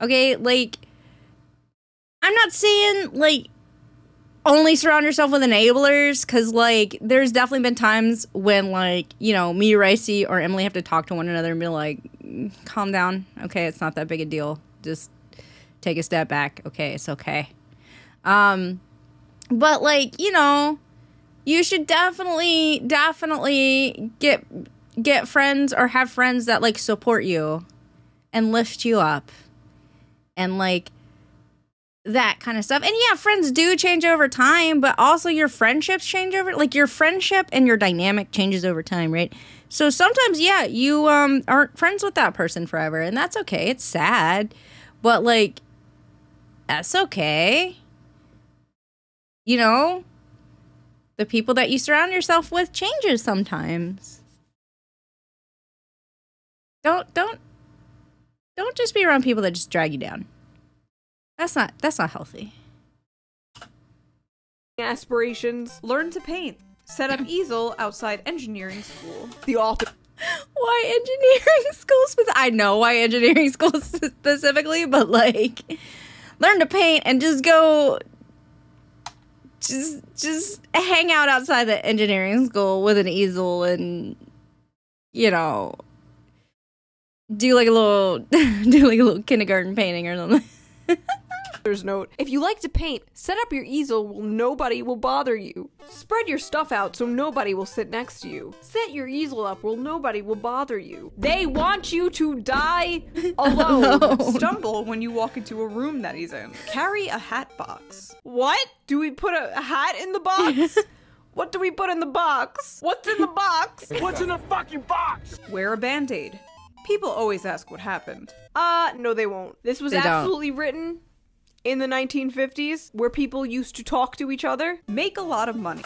Okay? Like, I'm not saying, like, only surround yourself with enablers, because, like, there's definitely been times when, like, you know, me, Ricey, or Emily have to talk to one another and be like, calm down. Okay, it's not that big a deal. Just take a step back. Okay, it's okay. But, like, you know, you should definitely get friends or have friends that like support you and lift you up and like that kind of stuff. And yeah, friends do change over time, but also your friendships change over, like your friendship and your dynamic changes over time, right? So sometimes, yeah, you aren't friends with that person forever, and that's okay. It's sad, but like that's okay. You know, the people that you surround yourself with changes sometimes. Don't just be around people that just drag you down. That's not healthy. Aspirations. Learn to paint. Set up easel outside engineering school. The author. Why engineering school specifically? I know why engineering school specifically, but like, learn to paint and just go. Just hang out outside the engineering school with an easel and, you know. Do like a little kindergarten painting or something. There's note. If you like to paint, set up your easel where nobody will bother you. Spread your stuff out so nobody will sit next to you. Set your easel up where nobody will bother you. They want you to die alone. Stumble when you walk into a room that he's in. Carry a hat box. What? Do we put a hat in the box? What do we put in the box? What's in the box? What's in the fucking box? Wear a band-aid. People always ask what happened. No they won't. This was absolutely written in the 1950s where people used to talk to each other. Make a lot of money.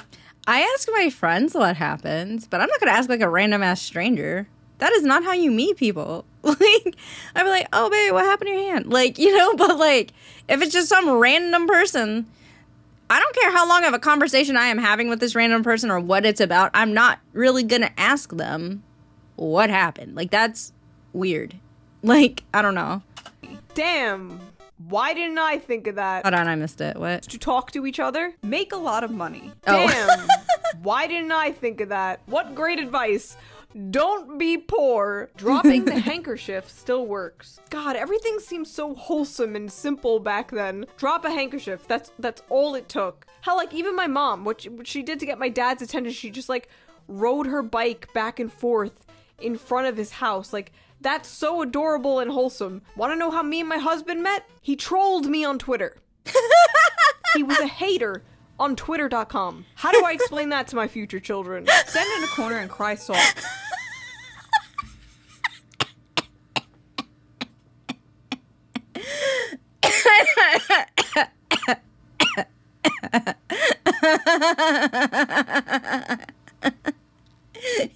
I ask my friends what happens, but I'm not gonna ask like a random ass stranger. That is not how you meet people. Like, I'd be like, oh babe, what happened to your hand? Like, you know, but like, if it's just some random person, I don't care how long of a conversation I am having with this random person or what it's about, I'm not really gonna ask them what happened. Like, that's weird. Like, I don't know. Damn. Why didn't I think of that? Hold on, I missed it. What? To talk to each other? Make a lot of money. Oh. Damn. Why didn't I think of that? What great advice. Don't be poor. Dropping the handkerchief still works. God, everything seems so wholesome and simple back then. Drop a handkerchief. That's all it took. Hell, like, even my mom, what she did to get my dad's attention, she just, like, rode her bike back and forth in front of his house. Like, that's so adorable and wholesome. Want to know how me and my husband met? He trolled me on Twitter. He was a hater on Twitter.com. How do I explain that to my future children? Stand in a corner and cry soft.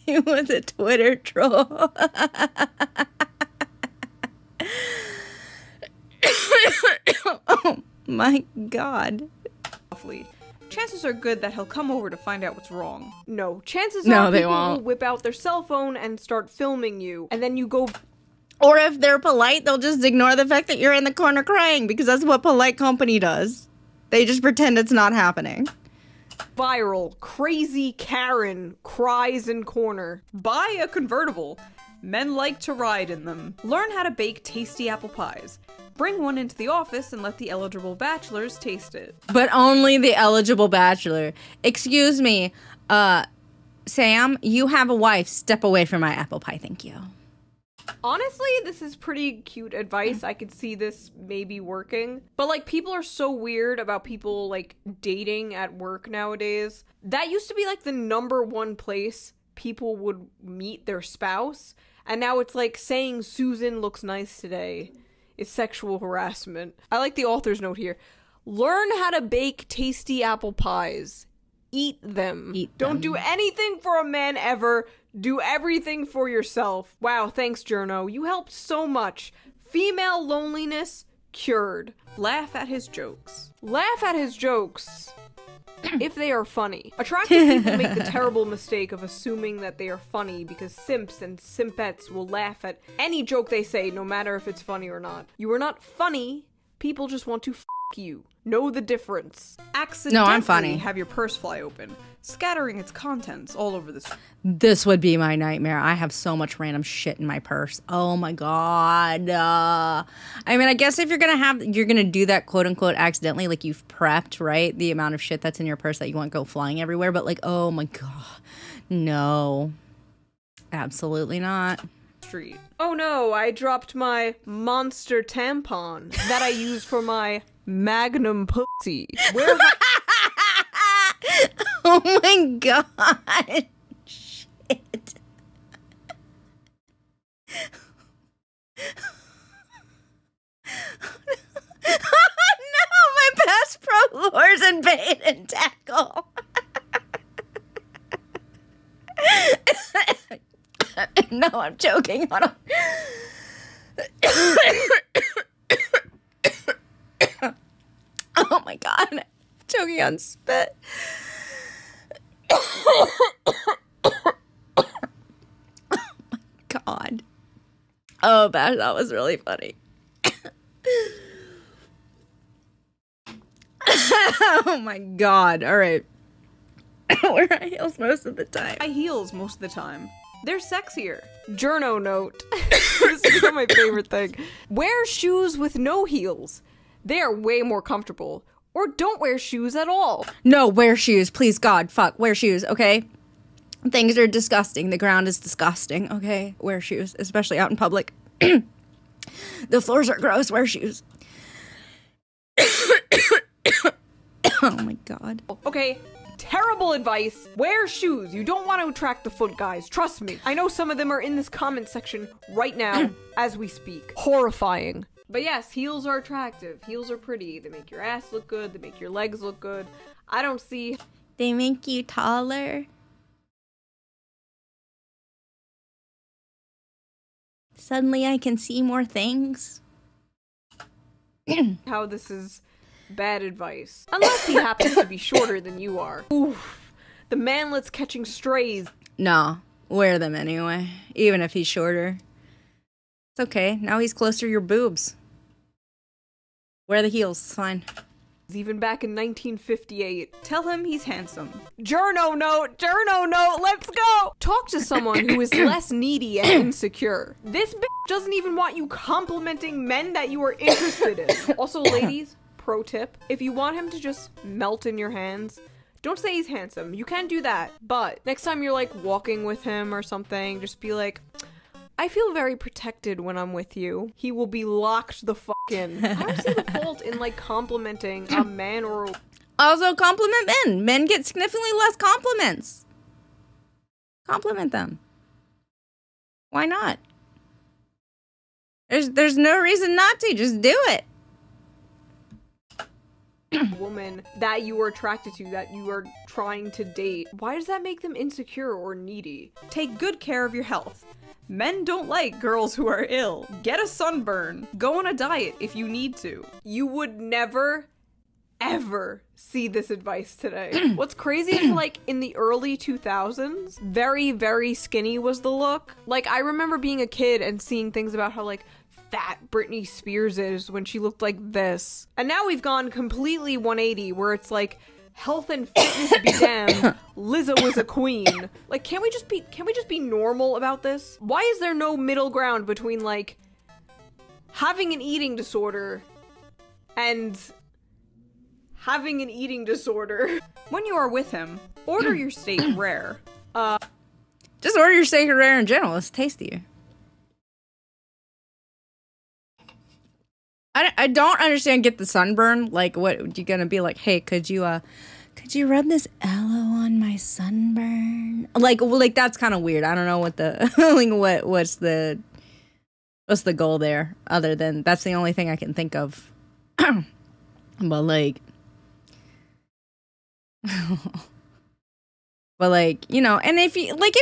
He was a Twitter troll. chances are good that he'll come over to find out what's wrong. No, chances are they won't. Will whip out their cell phone and start filming you, and then you go... Or if they're polite, they'll just ignore the fact that you're in the corner crying, because that's what polite company does. They just pretend it's not happening. Viral. Crazy Karen cries in corner. Buy a convertible. Men like to ride in them. Learn how to bake tasty apple pies. Bring one into the office and let the eligible bachelors taste it. But only the eligible bachelor. Excuse me, Sam, you have a wife. Step away from my apple pie, thank you. Honestly, this is pretty cute advice. I could see this maybe working. But, like, people are so weird about people, like, dating at work nowadays. That used to be, like, the #1 place people would meet their spouse. And now it's, like, saying Susan looks nice today is sexual harassment. I like the author's note here. Learn how to bake tasty apple pies. Eat them. Don't do anything for a man ever. Do everything for yourself. Wow, thanks, Journo. You helped so much. Female loneliness cured. Laugh at his jokes. Laugh at his jokes. If they are funny. Attractive people make the terrible mistake of assuming that they are funny because simps and simpettes will laugh at any joke they say, no matter if it's funny or not. You are not funny. People just want to f*** you. Know the difference. Accidentally I'm funny. Have your purse fly open, scattering its contents all over the street. This would be my nightmare. I have so much random shit in my purse. Oh my god. I mean, I guess if you're gonna do that quote unquote accidentally, like you've prepped, right? The amount of shit that's in your purse that you won't go flying everywhere, but like, oh my god. No. Absolutely not. Street. Oh no, I dropped my monster tampon that I use for my magnum pussy. Where oh my god. Shit. Oh no, my best pro lures and bait and tackle. No, I'm joking. Hold on. Oh my god, I'm choking on spit. Oh my god. Oh Bash, that was really funny. Oh my god, alright. I wear high heels most of the time. High heels most of the time. They're sexier. Journo note. This is my favorite thing. Wear shoes with no heels. They are way more comfortable. Or don't wear shoes at all. No, wear shoes. Please, God, fuck. Wear shoes, okay? Things are disgusting. The ground is disgusting, okay? Wear shoes, especially out in public. The floors are gross. Wear shoes. Oh, my God. Okay. Terrible advice. Wear shoes. You don't want to attract the foot guys. Trust me. I know some of them are in this comment section right now as we speak. Horrifying. But yes, heels are attractive. Heels are pretty. They make your ass look good. They make your legs look good. I don't see... They make you taller. Suddenly I can see more things. How this is... bad advice. Unless he happens to be shorter than you are. Oof. The manlet's catching strays. No. Wear them anyway. Even if he's shorter. It's okay. Now he's closer to your boobs. Wear the heels. It's fine. Even back in 1958. Tell him he's handsome. Journo note! Journo note! Let's go! Talk to someone who is less needy and insecure. This bitch doesn't even want you complimenting men that you are interested in. Also, ladies... pro tip, if you want him to just melt in your hands, don't say he's handsome. You can do that, but next time you're like walking with him or something, just be like, I feel very protected when I'm with you. He will be locked the fuck in. I don't see the fault in like complimenting a man or... Also compliment men. Men get significantly less compliments. Compliment them. Why not? There's no reason not to. Just do it. Woman that you are attracted to, that you are trying to date. Why does that make them insecure or needy? Take good care of your health. Men don't like girls who are ill. Get a sunburn. Go on a diet if you need to. You would never, ever see this advice today. What's crazy is, like, in the early 2000s, very, very skinny was the look. Like, I remember being a kid and seeing things about how, like, fat Britney Spears is when she looked like this. And now we've gone completely 180 where it's like, health and fitness be damned, Lizzo was a queen. Like, can we just be normal about this? Why is there no middle ground between, like, having an eating disorder and having an eating disorder? When you are with him, order your steak rare. Just order your steak rare in general. It's tastier. I don't understand. Get the sunburn. Like, what? You gonna be like, hey, could you rub this aloe on my sunburn? Like, well, like that's kind of weird. I don't know what the like what's the goal there? Other than that's the only thing I can think of. But like. But like, you know, and if you like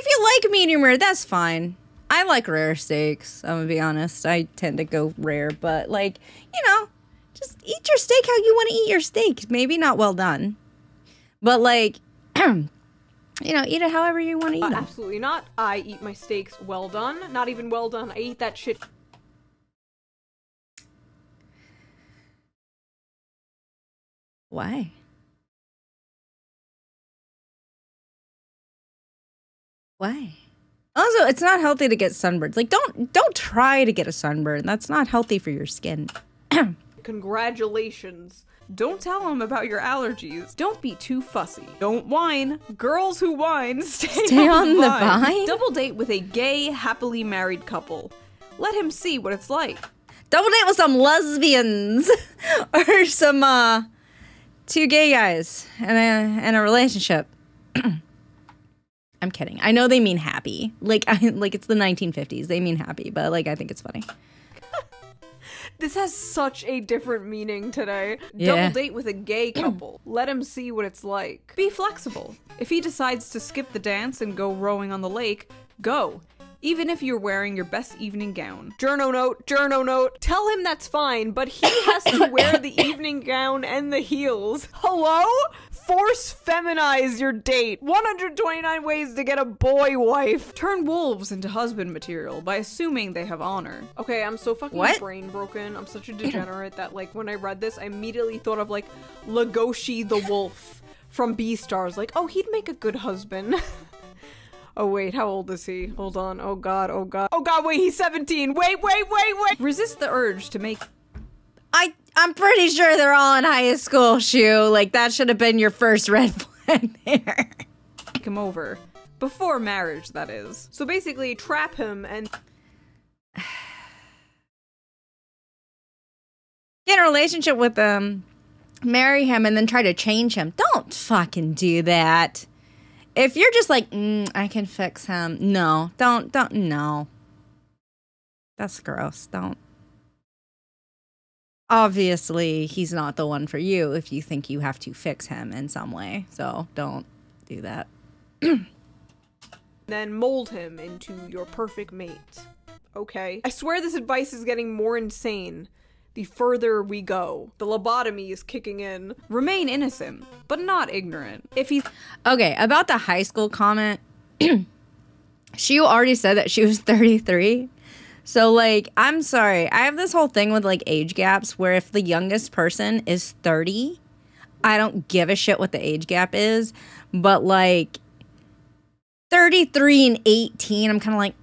medium rare, that's fine. I like rare steaks, I'm gonna be honest. I tend to go rare, but like, you know, just eat your steak how you want to eat your steak. Maybe not well done, but like, you know, eat it however you want to eat it. Absolutely not. I eat my steaks well done. Not even well done. I eat that shit. Why? Why? Also, it's not healthy to get sunburns. Like, don't try to get a sunburn. That's not healthy for your skin. Congratulations. Don't tell them about your allergies. Don't be too fussy. Don't whine. Girls who whine stay on the vine. Double date with a gay, happily married couple. Let him see what it's like. Double date with some lesbians or some two gay guys and a relationship. I'm kidding. I know they mean happy. Like, like it's the 1950s. They mean happy, but like, I think it's funny. This has such a different meaning today. Yeah. Double date with a gay couple. Let him see what it's like. Be flexible. If he decides to skip the dance and go rowing on the lake, go. Even if you're wearing your best evening gown. Journo note. Tell him that's fine, but he has to wear the evening gown and the heels. Hello? Force feminize your date. 129 ways to get a boy wife. Turn wolves into husband material by assuming they have honor. Okay, I'm so fucking brain broken. I'm such a degenerate that, like, when I read this, I immediately thought of, like, Legoshi the wolf from Beastars. Like, oh, he'd make a good husband. Oh wait, how old is he? Hold on, oh god, wait, he's 17, wait! Resist the urge to make- I'm pretty sure they're all in high school, Shoe. Like, that should have been your first red flag there. Take him over. Before marriage, that is. So basically, trap him and- get in a relationship with him, marry him, and then try to change him. Don't fucking do that. If you're just like, I can fix him. No, don't, no. That's gross, don't. Obviously, he's not the one for you if you think you have to fix him in some way. So don't do that. Then mold him into your perfect mate. Okay. I swear this advice is getting more insane the further we go. The lobotomy is kicking in. Remain innocent, but not ignorant. If he's- okay, about the high school comment, she already said that she was 33. So like, I'm sorry, I have this whole thing with like age gaps where if the youngest person is 30, I don't give a shit what the age gap is, but like 33 and 18, I'm kind of like,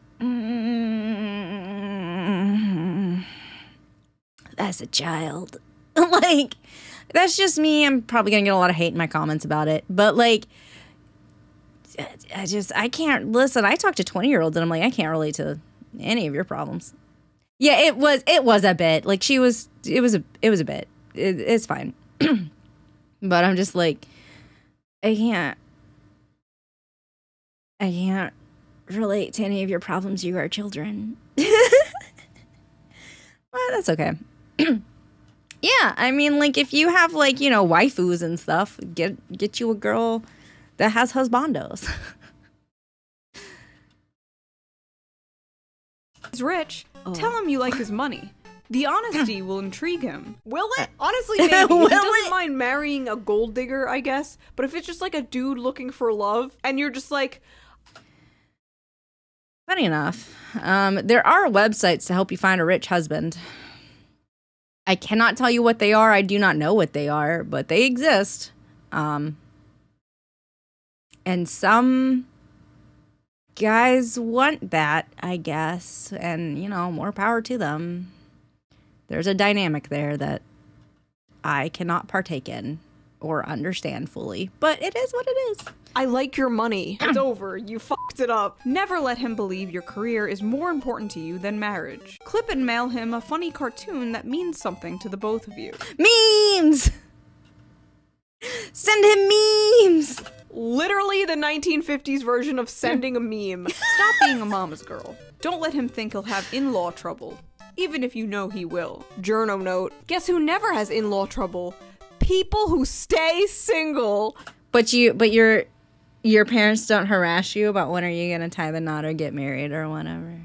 as a child. Like, that's just me. I'm probably gonna get a lot of hate in my comments about it, but like, I can't listen. I talk to 20-year-olds and I'm like, I can't relate to any of your problems. Yeah, it was a bit like she was, it was a bit, it's fine. But I'm just like, I can't relate to any of your problems. You are children. Well, that's okay. Yeah, I mean, like, if you have, like, you know, waifus and stuff, get you a girl that has husbandos. He's rich. Oh. Tell him you like his money. The honesty will intrigue him. Will it? Honestly, maybe. He doesn't mind marrying a gold digger, I guess. But if it's just like a dude looking for love, and you're just like... Funny enough, there are websites to help you find a rich husband. I cannot tell you what they are. I do not know what they are, but they exist. And some guys want that, I guess. And, you know, more power to them. There's a dynamic there that I cannot partake in or understand fully. But it is what it is. I like your money. It's over. You fucked it up. Never let him believe your career is more important to you than marriage. Clip and mail him a funny cartoon that means something to the both of you. Memes! Send him memes! Literally the 1950s version of sending a meme. Stop being a mama's girl. Don't let him think he'll have in-law trouble, even if you know he will. Journo note. Guess who never has in-law trouble? People who stay single. But your parents don't harass you about when are you gonna tie the knot or get married or whatever.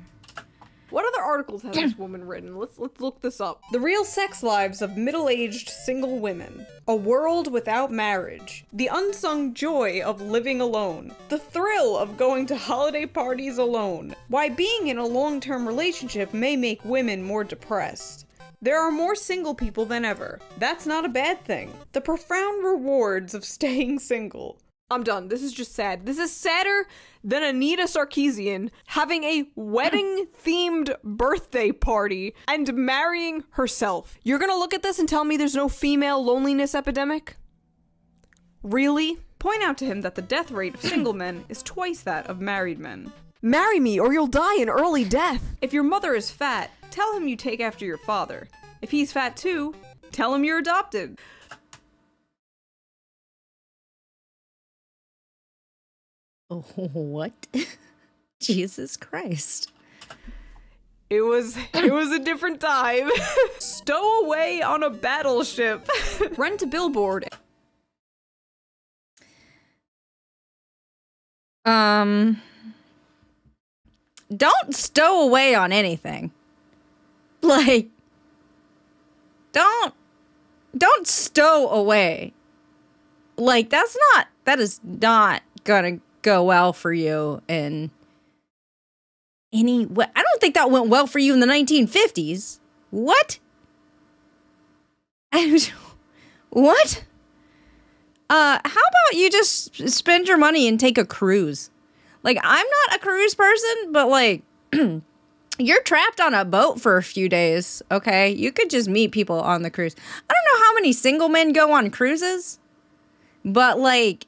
What other articles has this woman written? Let's look this up. The Real Sex Lives of Middle-Aged Single Women. A World Without Marriage. The Unsung Joy of Living Alone. The Thrill of Going to Holiday Parties Alone. Why Being in a Long-Term Relationship May Make Women More Depressed. There are more single people than ever. That's not a bad thing. The Profound Rewards of Staying Single. I'm done. This is just sad. This is sadder than Anita Sarkeesian having a wedding-themed birthday party and marrying herself. You're gonna look at this and tell me there's no female loneliness epidemic? Really? Point out to him that the death rate of single men is twice that of married men. Marry me or you'll die an early death. If your mother is fat, tell him you take after your father. If he's fat too, tell him you're adopted. Oh, what? Jesus Christ. It was a different time. Stow away on a battleship. Rent a billboard. Don't stow away on anything. Like, don't stow away. Like, that is not gonna go well for you in any way. I don't think that went well for you in the 1950s. What? What? How about you just spend your money and take a cruise? Like, I'm not a cruise person, but like, you're trapped on a boat for a few days, okay? You could just meet people on the cruise. I don't know how many single men go on cruises, but like,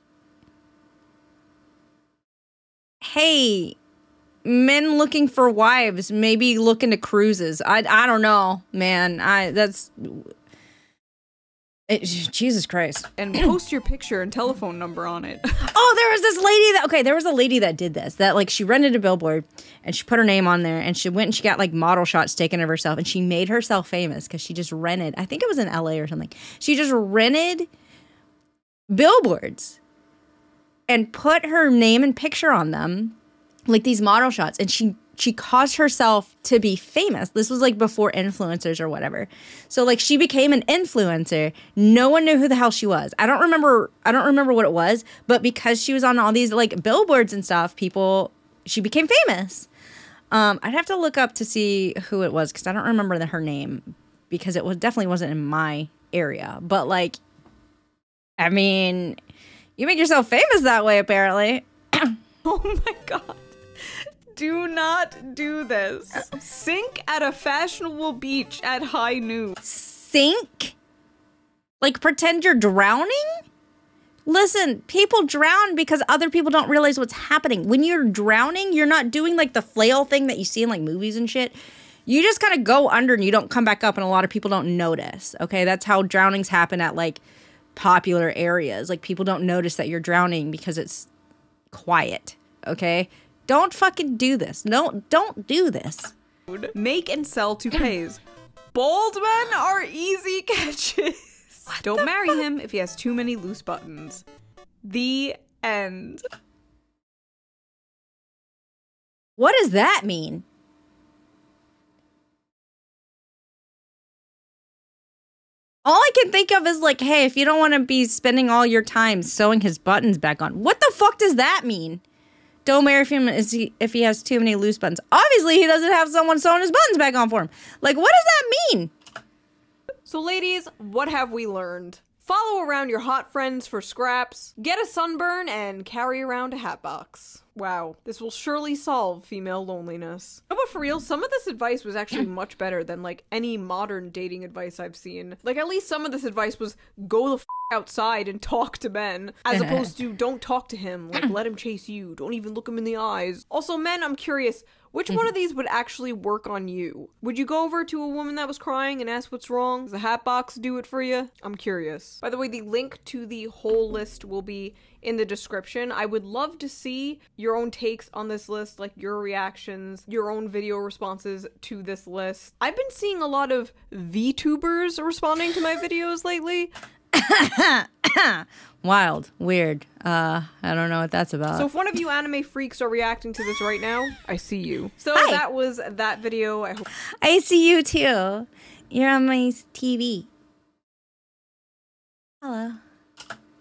hey, men looking for wives, maybe look into cruises. I don't know, man. Jesus Christ. And post your picture and telephone number on it. Oh, there was this lady that, okay, there was a lady that did this, that like she rented a billboard and she put her name on there and she went and she got like model shots taken of herself and she made herself famous because she just rented, I think it was in LA or something. She just rented billboards and put her name and picture on them, like these model shots. And she caused herself to be famous. This was like before influencers or whatever. So like she became an influencer. No one knew who the hell she was. I don't remember what it was, but because she was on all these like billboards and stuff, she became famous. I'd have to look up to see who it was because I don't remember her name because it was definitely wasn't in my area. But like, I mean... You make yourself famous that way, apparently. Oh my god. Do not do this. Sink at a fashionable beach at high noon. Sink? Like pretend you're drowning? Listen, people drown because other people don't realize what's happening. When you're drowning, you're not doing like the flail thing that you see in like movies and shit. You just kind of go under and you don't come back up and a lot of people don't notice. Okay, that's how drownings happen at like... popular areas. Like, people don't notice that you're drowning because it's quiet, okay? Don't fucking do this. No, don't do this. Make and sell toupees. Bald men are easy catches. Don't marry him if he has too many loose buttons. The end. What does that mean? All I can think of is like, hey, if you don't want to be spending all your time sewing his buttons back on, what the fuck does that mean? Don't marry him if he has too many loose buttons. Obviously, he doesn't have someone sewing his buttons back on for him. Like, what does that mean? So, ladies, what have we learned? Follow around your hot friends for scraps, get a sunburn, and carry around a hatbox. Wow, this will surely solve female loneliness. No, but for real, some of this advice was actually much better than, like, any modern dating advice I've seen. Like, at least some of this advice was go the f outside and talk to men, as opposed to don't talk to him, like, let him chase you, don't even look him in the eyes. Also, men, I'm curious, which one of these would actually work on you? Would you go over to a woman that was crying and ask what's wrong? Does the hatbox do it for you? I'm curious. By the way, the link to the whole list will be in the description. I would love to see your own takes on this list, like your reactions, your own video responses to this list. I've been seeing a lot of VTubers responding to my videos lately. Wild. Weird. I don't know what that's about. So if one of you anime freaks are reacting to this right now, I see you. So hi. That was that video. I hope I see you too. You're on my TV. Hello.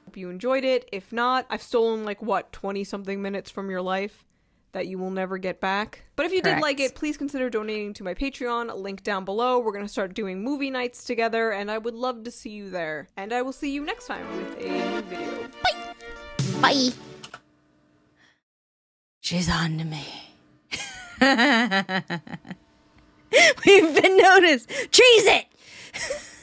Hope you enjoyed it. If not, I've stolen like what, 20-something minutes from your life that you will never get back. But if you did like it, please consider donating to my Patreon, link down below. We're gonna start doing movie nights together, and I would love to see you there. And I will see you next time with a new video. Bye! Bye! She's on to me. We've been noticed! Cheese it!